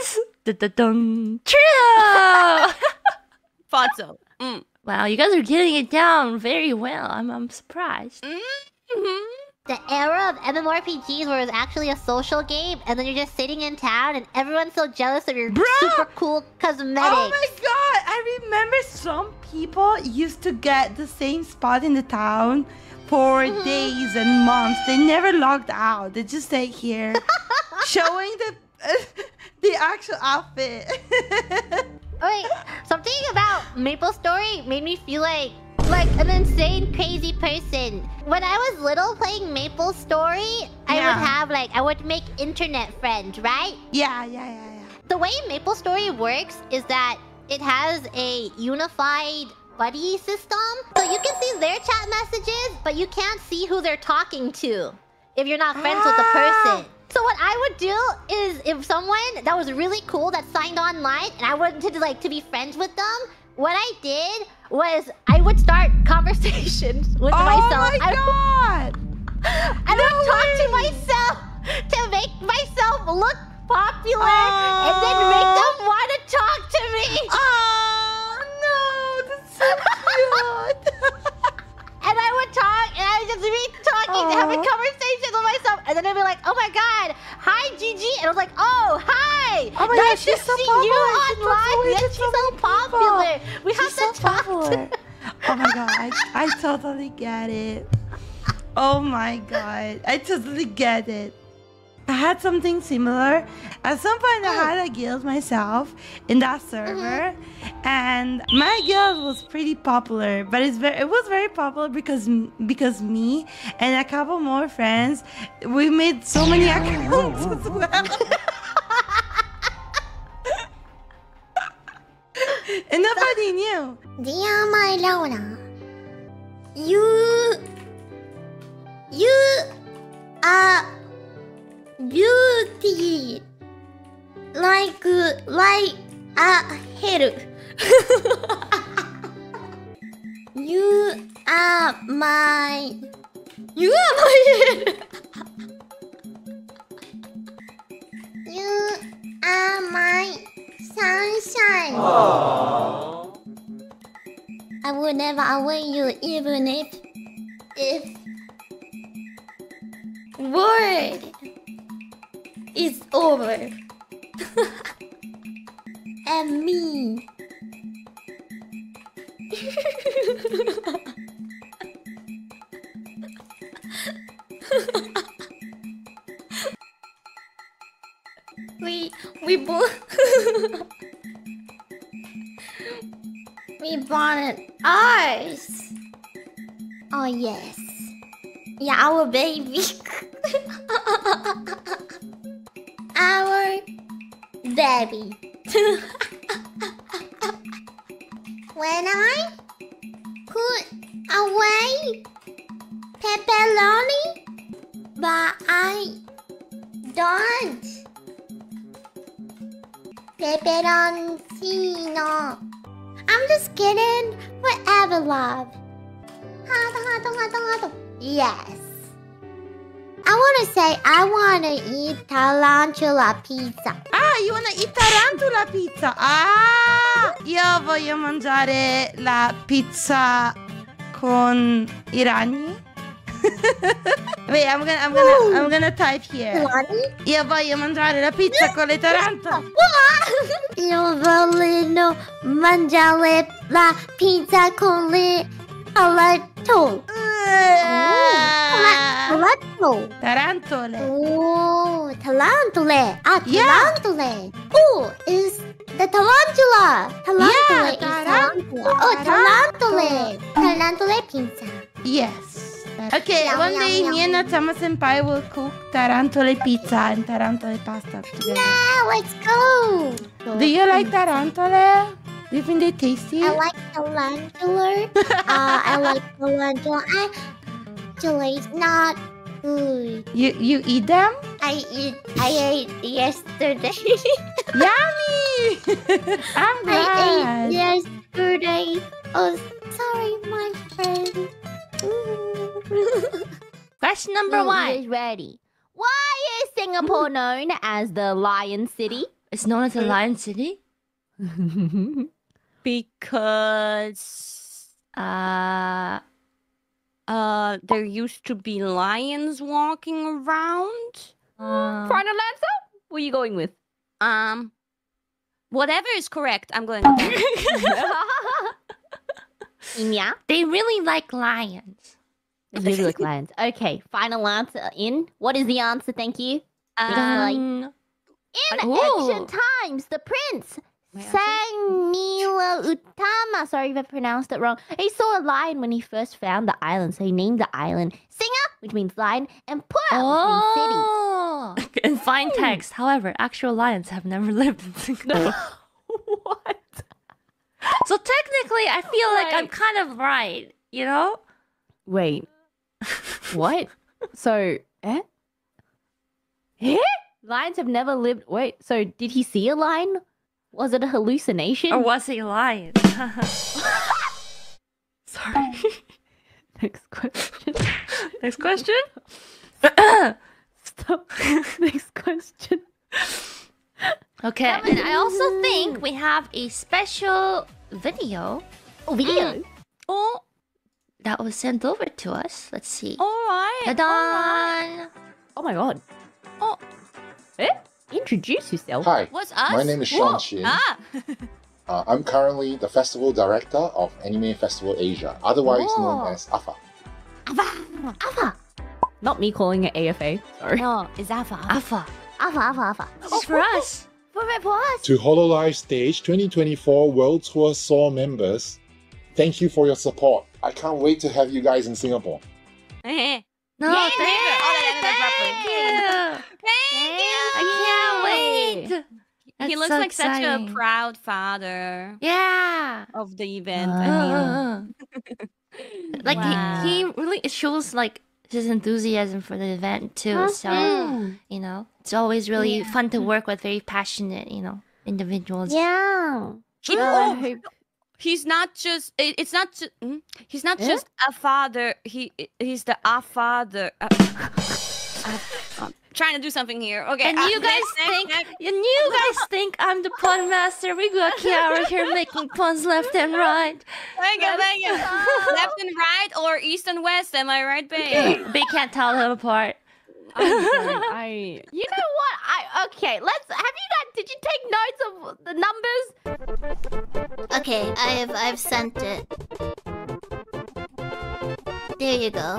is... Da-da-dum. True! Fonzo. Mm. Wow, you guys are getting it down very well. I'm, I'm surprised. Mm-hmm. The era of MMORPGs where it's actually a social game and then you're just sitting in town and everyone's so jealous of your Bro! super cool cosmetics. Oh my god! I remember some people used to get the same spot in the town for mm-hmm. days and months. They never logged out. They just stayed here. Showing the... Uh, the actual outfit. Wait, something about MapleStory made me feel like like an insane, crazy person. When I was little playing MapleStory, yeah. I would have like I would make internet friends, right? Yeah, yeah, yeah, yeah. The way MapleStory works is that it has a unified buddy system, so you can see their chat messages, but you can't see who they're talking to if you're not friends ah! with the person. So what I would do is, if someone that was really cool that signed online and I wanted to like to be friends with them, what I did was I would start conversations with oh myself. Oh my I god! I no would way. talk to myself to make myself look popular oh. and then make them want to talk to me. Oh no! That's so cute! And I would talk, and I would just be talking, Aww. having conversations with myself, and then I'd be like, "Oh my god, hi Gigi," and I was like, "oh hi, oh my nice god, she's to so see popular. you online. Yes, she's so popular. People. We she's have to so talk." To oh my god, I, I totally get it. Oh my god, I totally get it. I had something similar. At some point, I had a guild myself in that server, mm-hmm. and my guild was pretty popular. But it's very, it was very popular because because me and a couple more friends, we made so many accounts as well. And nobody so, knew. Dear my Laura, you you are. Uh, beauty like like a hair. You are my you are my hair. You are my sunshine. Aww. I will never away you even if if word it's over. And me. we we both we bonded eyes. Oh yes. Yeah, our baby. Our baby. When I put away pepperoni, but I don't. Pepperoncino. I'm just kidding. Whatever, love. Hato, hato, hato, hato. Yes. I want to say I want to eat tarantula pizza. Ah, you want to eat tarantula pizza? Ah, io voglio mangiare la pizza con i ragni. Wait, I'm gonna, I'm gonna, Ooh. I'm gonna type here. What? Io voglio mangiare la pizza con le tarantole. What? Io voglio mangiare la pizza con le tarantole. Tarantole. Tarantole. Oh, tarantole. Ah, tarantole. Yeah. Oh, is the tarantula. Tarantule yeah, tarantula. Tarantula. Oh, tarantole. Tarantole pizza. Yes. Okay, yum, one yum, day yum. me and Otomo Senpai will cook tarantole pizza and tarantole pasta together. Yeah, let's go. Do you like tarantole? Do you think they tasty? I like tarantula. uh, I like tarantula. I It's not good. You you eat them? I eat. I ate yesterday. Yummy! I'm glad. I ate yesterday. Oh, sorry, my friend. Question number one. Ready? Why is Singapore known as the Lion City? It's known as the Lion City because uh. Uh, there used to be lions walking around. Uh, Final answer? What are you going with? Um, whatever is correct, I'm going with that. Yeah. They really like lions. They really like lions. Okay, final answer in. What is the answer? Thank you. Um, like... In oh. ancient times, the prince... Sanila Utama, sorry if I pronounced it wrong. He saw a lion when he first found the island, so he named the island Singa, which means lion, and Pura, oh. which means city. In fine text, however, actual lions have never lived in Singapore. What? So technically, I feel right. like I'm kind of right, you know? Wait. What? So, eh? Eh? Lions have never lived... Wait, so did he see a lion? Was it a hallucination? Or was he lying? Sorry. Next question. Next question? Stop. Next question. Okay. And I also think we have a special video. Oh, video? Mm. Oh. That was sent over to us. Let's see. All right. Ta-da! Right. Oh my god. Oh. Eh? Introduce yourself. Hi, What's us? my name is Sean Chin. Ah. uh, I'm currently the Festival Director of Anime Festival Asia, otherwise Whoa. known as AFA. AFA! AFA! Not me calling it A F A, sorry. No, it's AFA. AFA. AFA, AFA, AFA. This is for us. For, for us. To HoloLive Stage twenty twenty-four World Tour Soar members, thank you for your support. I can't wait to have you guys in Singapore. no, yeah, thank you. Thank you. Thank you. I can't wait. That's he looks so like exciting. Such a proud father. Yeah. Of the event. Uh, I mean. Like wow. he, he really shows like his enthusiasm for the event too. Mm-hmm. So you know, it's always really yeah. fun to work with very passionate, you know, individuals. Yeah. True. Oh, he's not just. It's not. Just, he's not yeah? just a father. He. He's the a father. A, I'm trying to do something here. Okay. And you guys think and you guys think I'm the pun master. We got Kiara here making puns left and right. Thank you, thank you. Left and right or east and west, am I right, babe? They can't tell them apart. I You know what? I okay, let's have you got did you take notes of the numbers? Okay, I have I've sent it. There you go.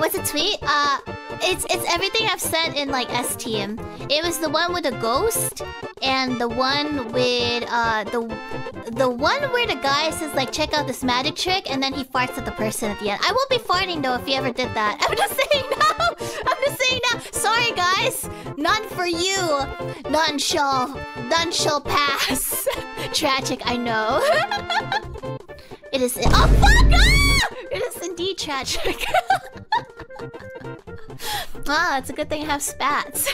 What's a tweet? Uh It's it's everything I've said in like S T M. It was the one with the ghost and the one with uh the the one where the guy says like, check out this magic trick, and then he farts at the person at the end. I won't be farting though if he ever did that. I'm just saying no! I'm just saying no! Sorry guys! None for you! None shall... None shall pass. Tragic, I know. It is... It oh fuck! Ah! It is indeed tragic. Ah, it's a good thing I have spats.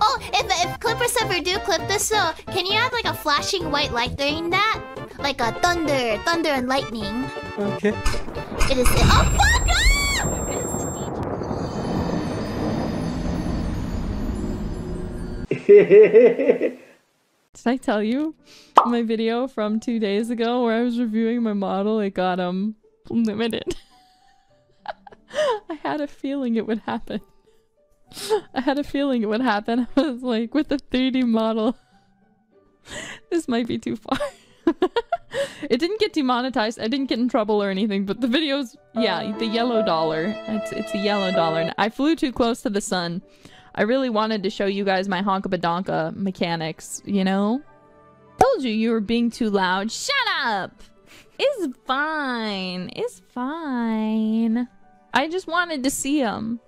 Oh, if, if clippers ever do clip this though, can you add like a flashing white light during that? Like a thunder, thunder and lightning. Okay. It is... It oh fuck! Ah! It is indeed... Did I tell you my video from two days ago where I was reviewing my model? It got, um, limited. I had a feeling it would happen. I had a feeling it would happen. I was like, with a three D model, this might be too far. It didn't get demonetized. I didn't get in trouble or anything, but the video's... Yeah, the yellow dollar. It's, it's a yellow dollar. And I flew too close to the sun. I really wanted to show you guys my honka-badonka mechanics, you know? Told you you were being too loud. Shut up! It's fine. It's fine. I just wanted to see them.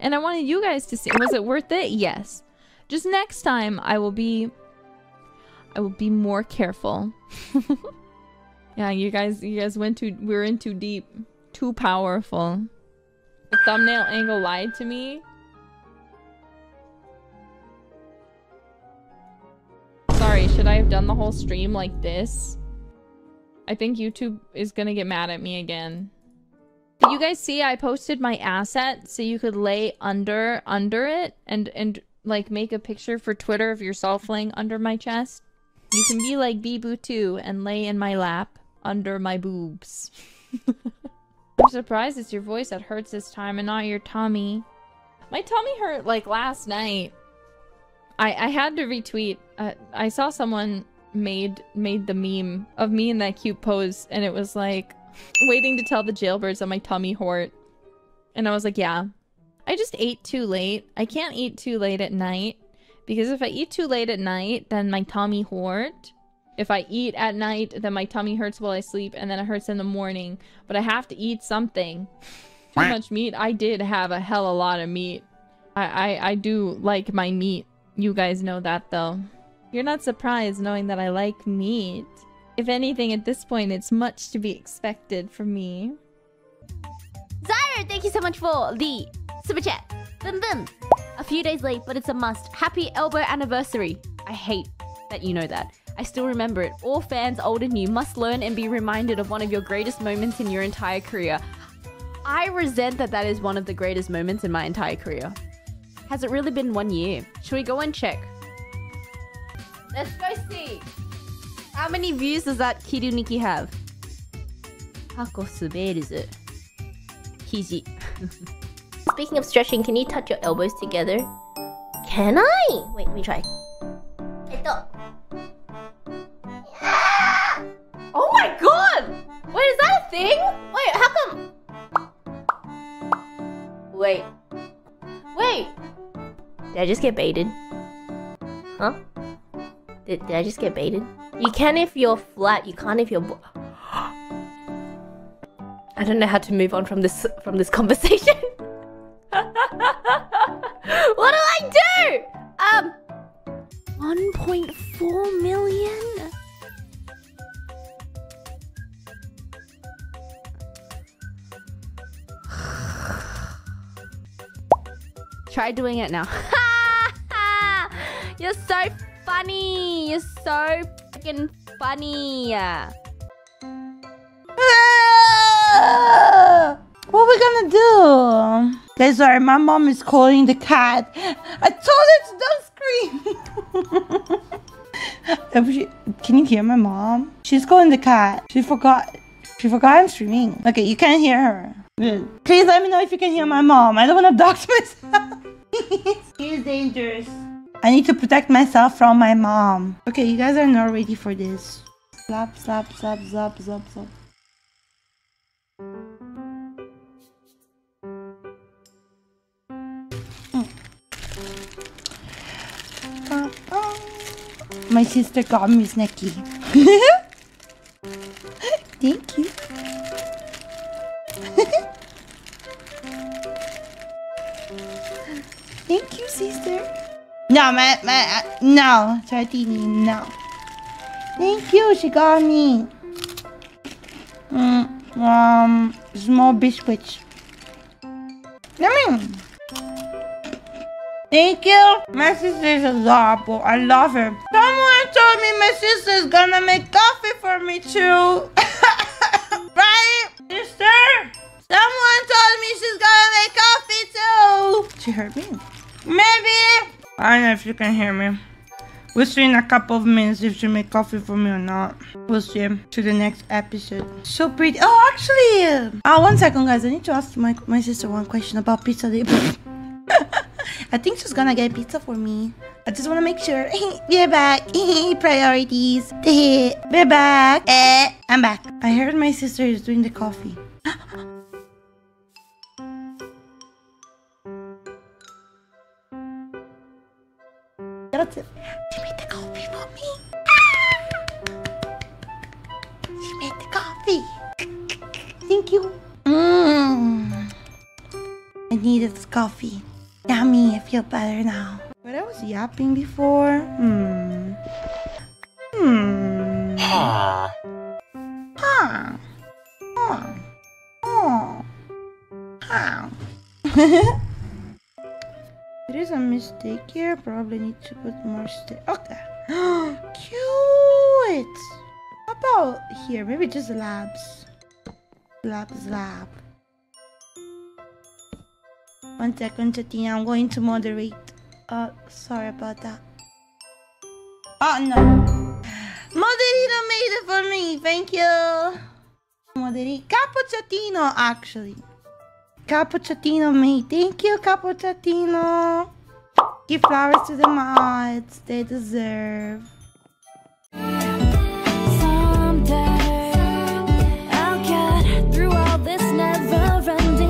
And I wanted you guys to see. Was it worth it? Yes. Just next time, I will be... I will be more careful. Yeah, you guys, you guys went too... We were in too deep. Too powerful. The thumbnail angle lied to me. Sorry, should I have done the whole stream like this? I think YouTube is gonna get mad at me again. Did you guys see I posted my asset so you could lay under under it and and like make a picture for Twitter of yourself laying under my chest? You can be like Bibu too and lay in my lap under my boobs. I'm surprised it's your voice that hurts this time and not your tummy. My tummy hurt like last night. I, I had to retweet. Uh, I saw someone made made the meme of me in that cute pose, and it was like, waiting to tell the jailbirds that my tummy hurt. And I was like, yeah. I just ate too late. I can't eat too late at night, because if I eat too late at night, then my tummy hurt. If I eat at night, then my tummy hurts while I sleep, and then it hurts in the morning. But I have to eat something. Too much meat? I did have a hell of a lot of meat. I, I, I do like my meat. You guys know that, though. You're not surprised knowing that I like meat. If anything, at this point, it's much to be expected from me. Zyra, thank you so much for the super chat. Boom, boom. A few days late, but it's a must. Happy elbow anniversary. I hate that you know that. I still remember it. All fans, old and new, must learn and be reminded of one of your greatest moments in your entire career. I resent that that is one of the greatest moments in my entire career. Has it really been one year? Should we go and check? Let's go see. How many views does that Kiruniki have? Hakosubei is it? Kiji. Speaking of stretching, can you touch your elbows together? Can I? Wait, let me try. Oh my god! Wait, is that a thing? Wait, how come? Wait. Wait! Did I just get baited? Huh? Did, did I just get baited? You can if you're flat, you can't if you're bo- I don't know how to move on from this from this conversation. What do I do? Um one point four million? Try doing it now. You're so funny. You're so fucking funny. What are we gonna do? Guys, sorry, my mom is calling the cat. I told her to don't scream. Can you hear my mom? She's calling the cat. She forgot. She forgot I'm streaming. Okay, you can't hear her. Please let me know if you can hear my mom. I don't want to abduct myself. She's dangerous. I need to protect myself from my mom. Okay, you guys are not ready for this. Slap, slap, slap, slap, slap, slap. Mm. Uh, uh. My sister got me Snacky. Thank you. Thank you, sister. No, my, my, uh, no, Chartini, no. Thank you, she got me. Mm, um, small biscuits. Yummy. Thank you. My sister's adorable. I love her. Someone told me my sister's gonna make coffee for me too. Right, sister? Someone told me she's gonna make coffee too. She heard me. Maybe. I don't know if you can hear me. We'll see in a couple of minutes if she make coffee for me or not. We'll see to the next episode. So pretty. Oh, actually. Oh, one second, guys. I need to ask my, my sister one question about pizza day. I think she's gonna get pizza for me. I just wanna make sure. We're back. Priorities. We're back. Eh, I'm back. I heard my sister is doing the coffee. That's it. She made the coffee for me. She made the coffee. Thank you. Mm. I needed this coffee. Yummy, I feel better now. But I was yapping before. Hmm. Hmm. Huh. Huh. Huh. Huh. Huh. There is a mistake here. Probably need to put more stick. Okay. Cute. How about here? Maybe just labs. Labs, lab. One second, Chatina, I'm going to moderate. Uh, sorry about that. Oh, no. Moderito made it for me, thank you. Moderito. Cappuccino, actually. Cappuccino made. Thank you, Cappuccino. Give flowers to the mods. They deserve. Someday, I'll get through all this never-ending.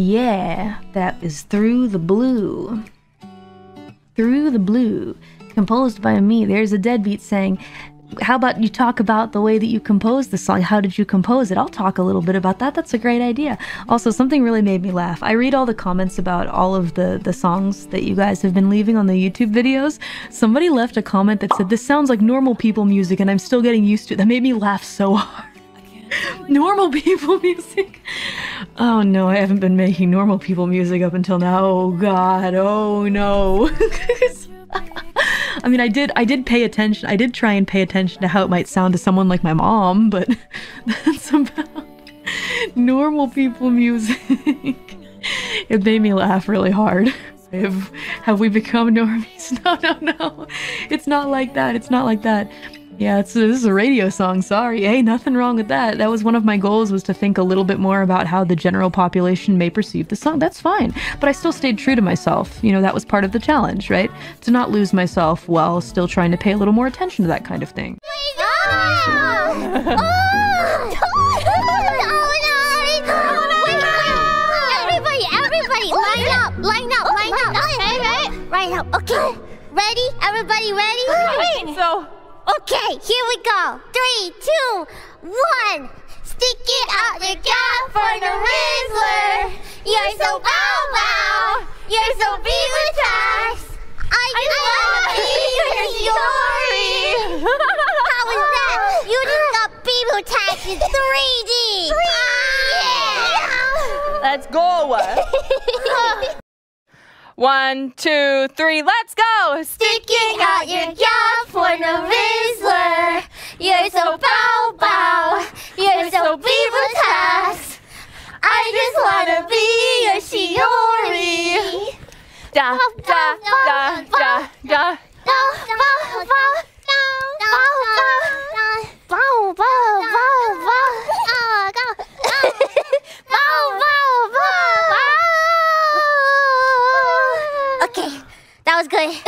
Yeah, that is Through the Blue. Through the Blue, composed by me. There's a deadbeat saying, how about you talk about the way that you composed the song? How did you compose it? I'll talk a little bit about that. That's a great idea. Also, something really made me laugh. I read all the comments about all of the, the songs that you guys have been leaving on the YouTube videos. Somebody left a comment that said, this sounds like normal people music and I'm still getting used to it. That made me laugh so hard. Normal people music. Oh no, I haven't been making normal people music up until now. Oh god, oh no. I mean, I did I did pay attention. I did try and pay attention to how it might sound to someone like my mom, but that's about normal people music. It made me laugh really hard. Have, have we become normies? No, no, no. It's not like that. It's not like that. Yeah, it's, this is a radio song, sorry. Hey, nothing wrong with that. That was one of my goals, was to think a little bit more about how the general population may perceive the song. That's fine. But I still stayed true to myself. You know, that was part of the challenge, right? To not lose myself while still trying to pay a little more attention to that kind of thing. Everybody, everybody, line up, line up, line up. Okay, right? Right up, okay. Ready? Everybody ready? Wait, so... Okay, here we go. Three, two, one. Stick it out your gap for the Rizzler. You're so bow wow. You're so big with tax. I, I love your story. How was that? You just got Bibu tax in three D. three D. Yeah. Let's go. One, two, three, let's go! Sticking out your gap for no Rizzler. You're so bow bow. You're so beaver task. I just wanna be your Shiori. Da da da da da. Bow bow bow. Bow bow bow bow. Bow bow bow. Okay, that was good. Hey,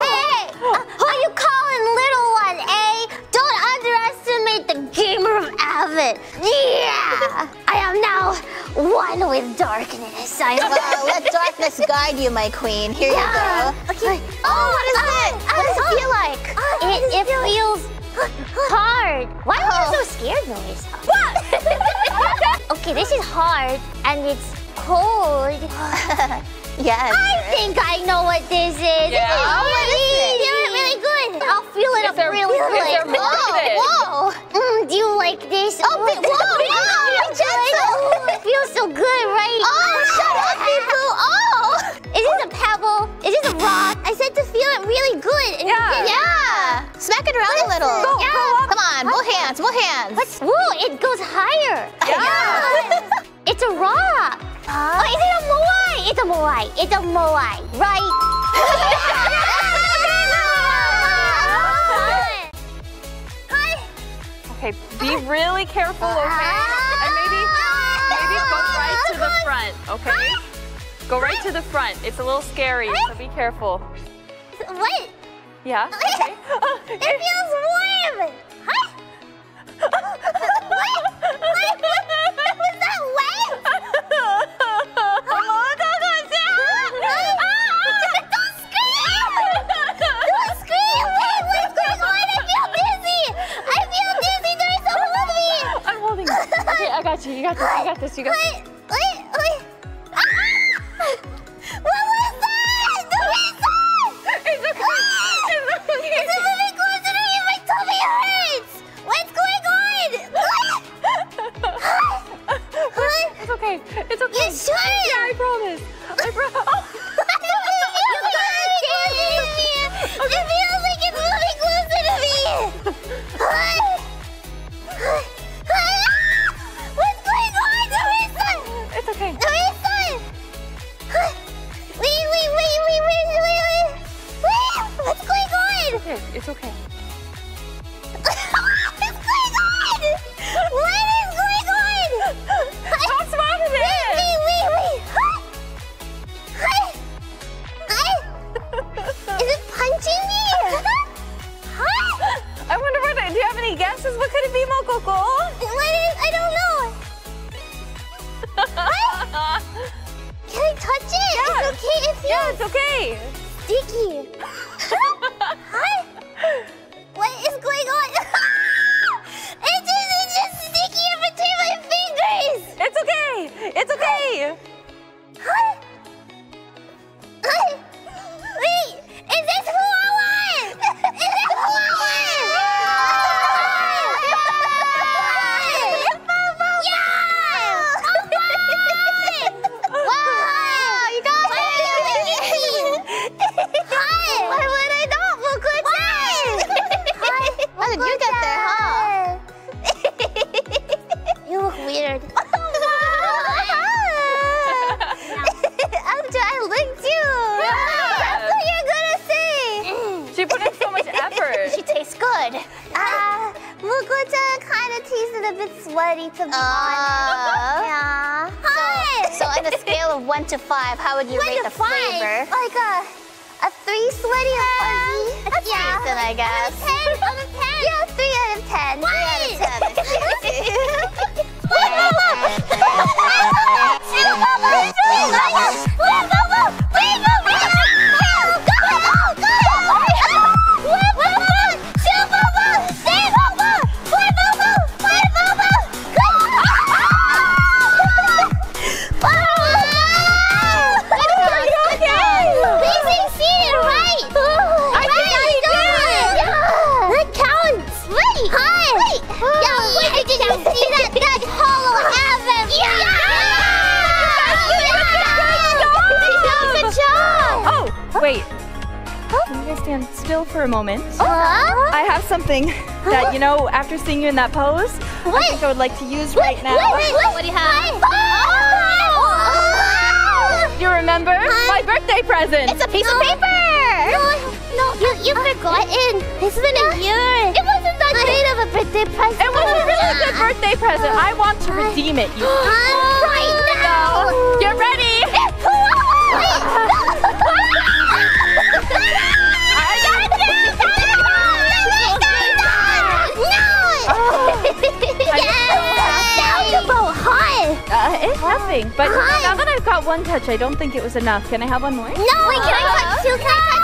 uh, who you calling little one, eh? Don't underestimate the gamer of Avid. Yeah! I am now one with darkness. I will let darkness Discard you, my queen. Here you go. Okay. Oh, oh, what is oh, it? Oh, what does oh, it feel like? Oh, it it feel feels hard. Why oh. are you so scared, Nerissa? What? Okay, this is hard and it's cold. Yes. I think I know what this is. Yeah. This is oh, really, really, really good. I'll feel it up really quick. Whoa, whoa. Mm, do you like this? Oh, whoa, whoa, whoa. It oh, feels so good, right? Oh, shut up, people. Oh. Is this a pebble? Is this a rock? I said to feel it really good. And yeah. yeah. Smack it around a little. Go, yeah. go up. Come on, both hands, both hands. What's, whoa, it goes higher. Yeah. yeah. It's a rock. Huh? Oh, is it a moai? It's a moai. It's a moai, right? Hi. Okay, be really careful, okay? And maybe, maybe go right to the front, okay? Go right to the front. It's a little scary, so be careful. What? Yeah. Okay. It feels warm. Huh? What? What? What was that wet? I got you, you got this, you got this, you got this. Wait, wait, wait. Ah! What was that? The pizza! It's okay, ah! it's okay. It's moving closer to me, my tummy hurts! What's going on? What? What? It's okay, it's okay. You sure? Yeah, I promise. I promise. Oh. You got it! Okay. It feels like it's moving closer to me! What? What? Okay. Nerissa! Wait, wait, wait, wait, wait, wait, wait, wait! What's going on? Okay, it's okay. What's going on? What is going on? What's wrong with it? Wait, wait, wait, wait! What? What? Is it punching me? Huh? I wonder what. Do you have any guesses? What could it be, Mokoko? What is? I don't know. What? Can I touch it? Yeah. It's okay if you... Yeah, it's okay. Sticky. Huh? What is going on? it just, it's just sticky in between my fingers. It's okay. It's okay. Huh? Huh? Wait, is this who I want? Is this who I want? Good. Uh, Moko-chan kind of tasted a bit sweaty to me. Uh, yeah. Hi. So, so on a scale of one to five, how would you one rate the five. flavor? Like a a three sweaty and fuzzy. A three, yeah. Then I guess. Out of ten. Out of ten. Yeah, three out of ten. What? Three out of ten. For a moment. Uh -huh. I have something that, you know, after seeing you in that pose, what? I think I would like to use what? right now. What, what, what? what do you have? Oh! Oh! Oh! You remember what? my birthday present? It's a piece no. of paper! No, no. You, you've uh, forgotten. It's been a year. It wasn't that great of a birthday present. It was a really good birthday present. I want to redeem it. You uh, right now! So, get ready! It's nothing, but now that I've got got one touch. I don't think it was enough. Can I have one more? No, wait, can I touch two? Can I touch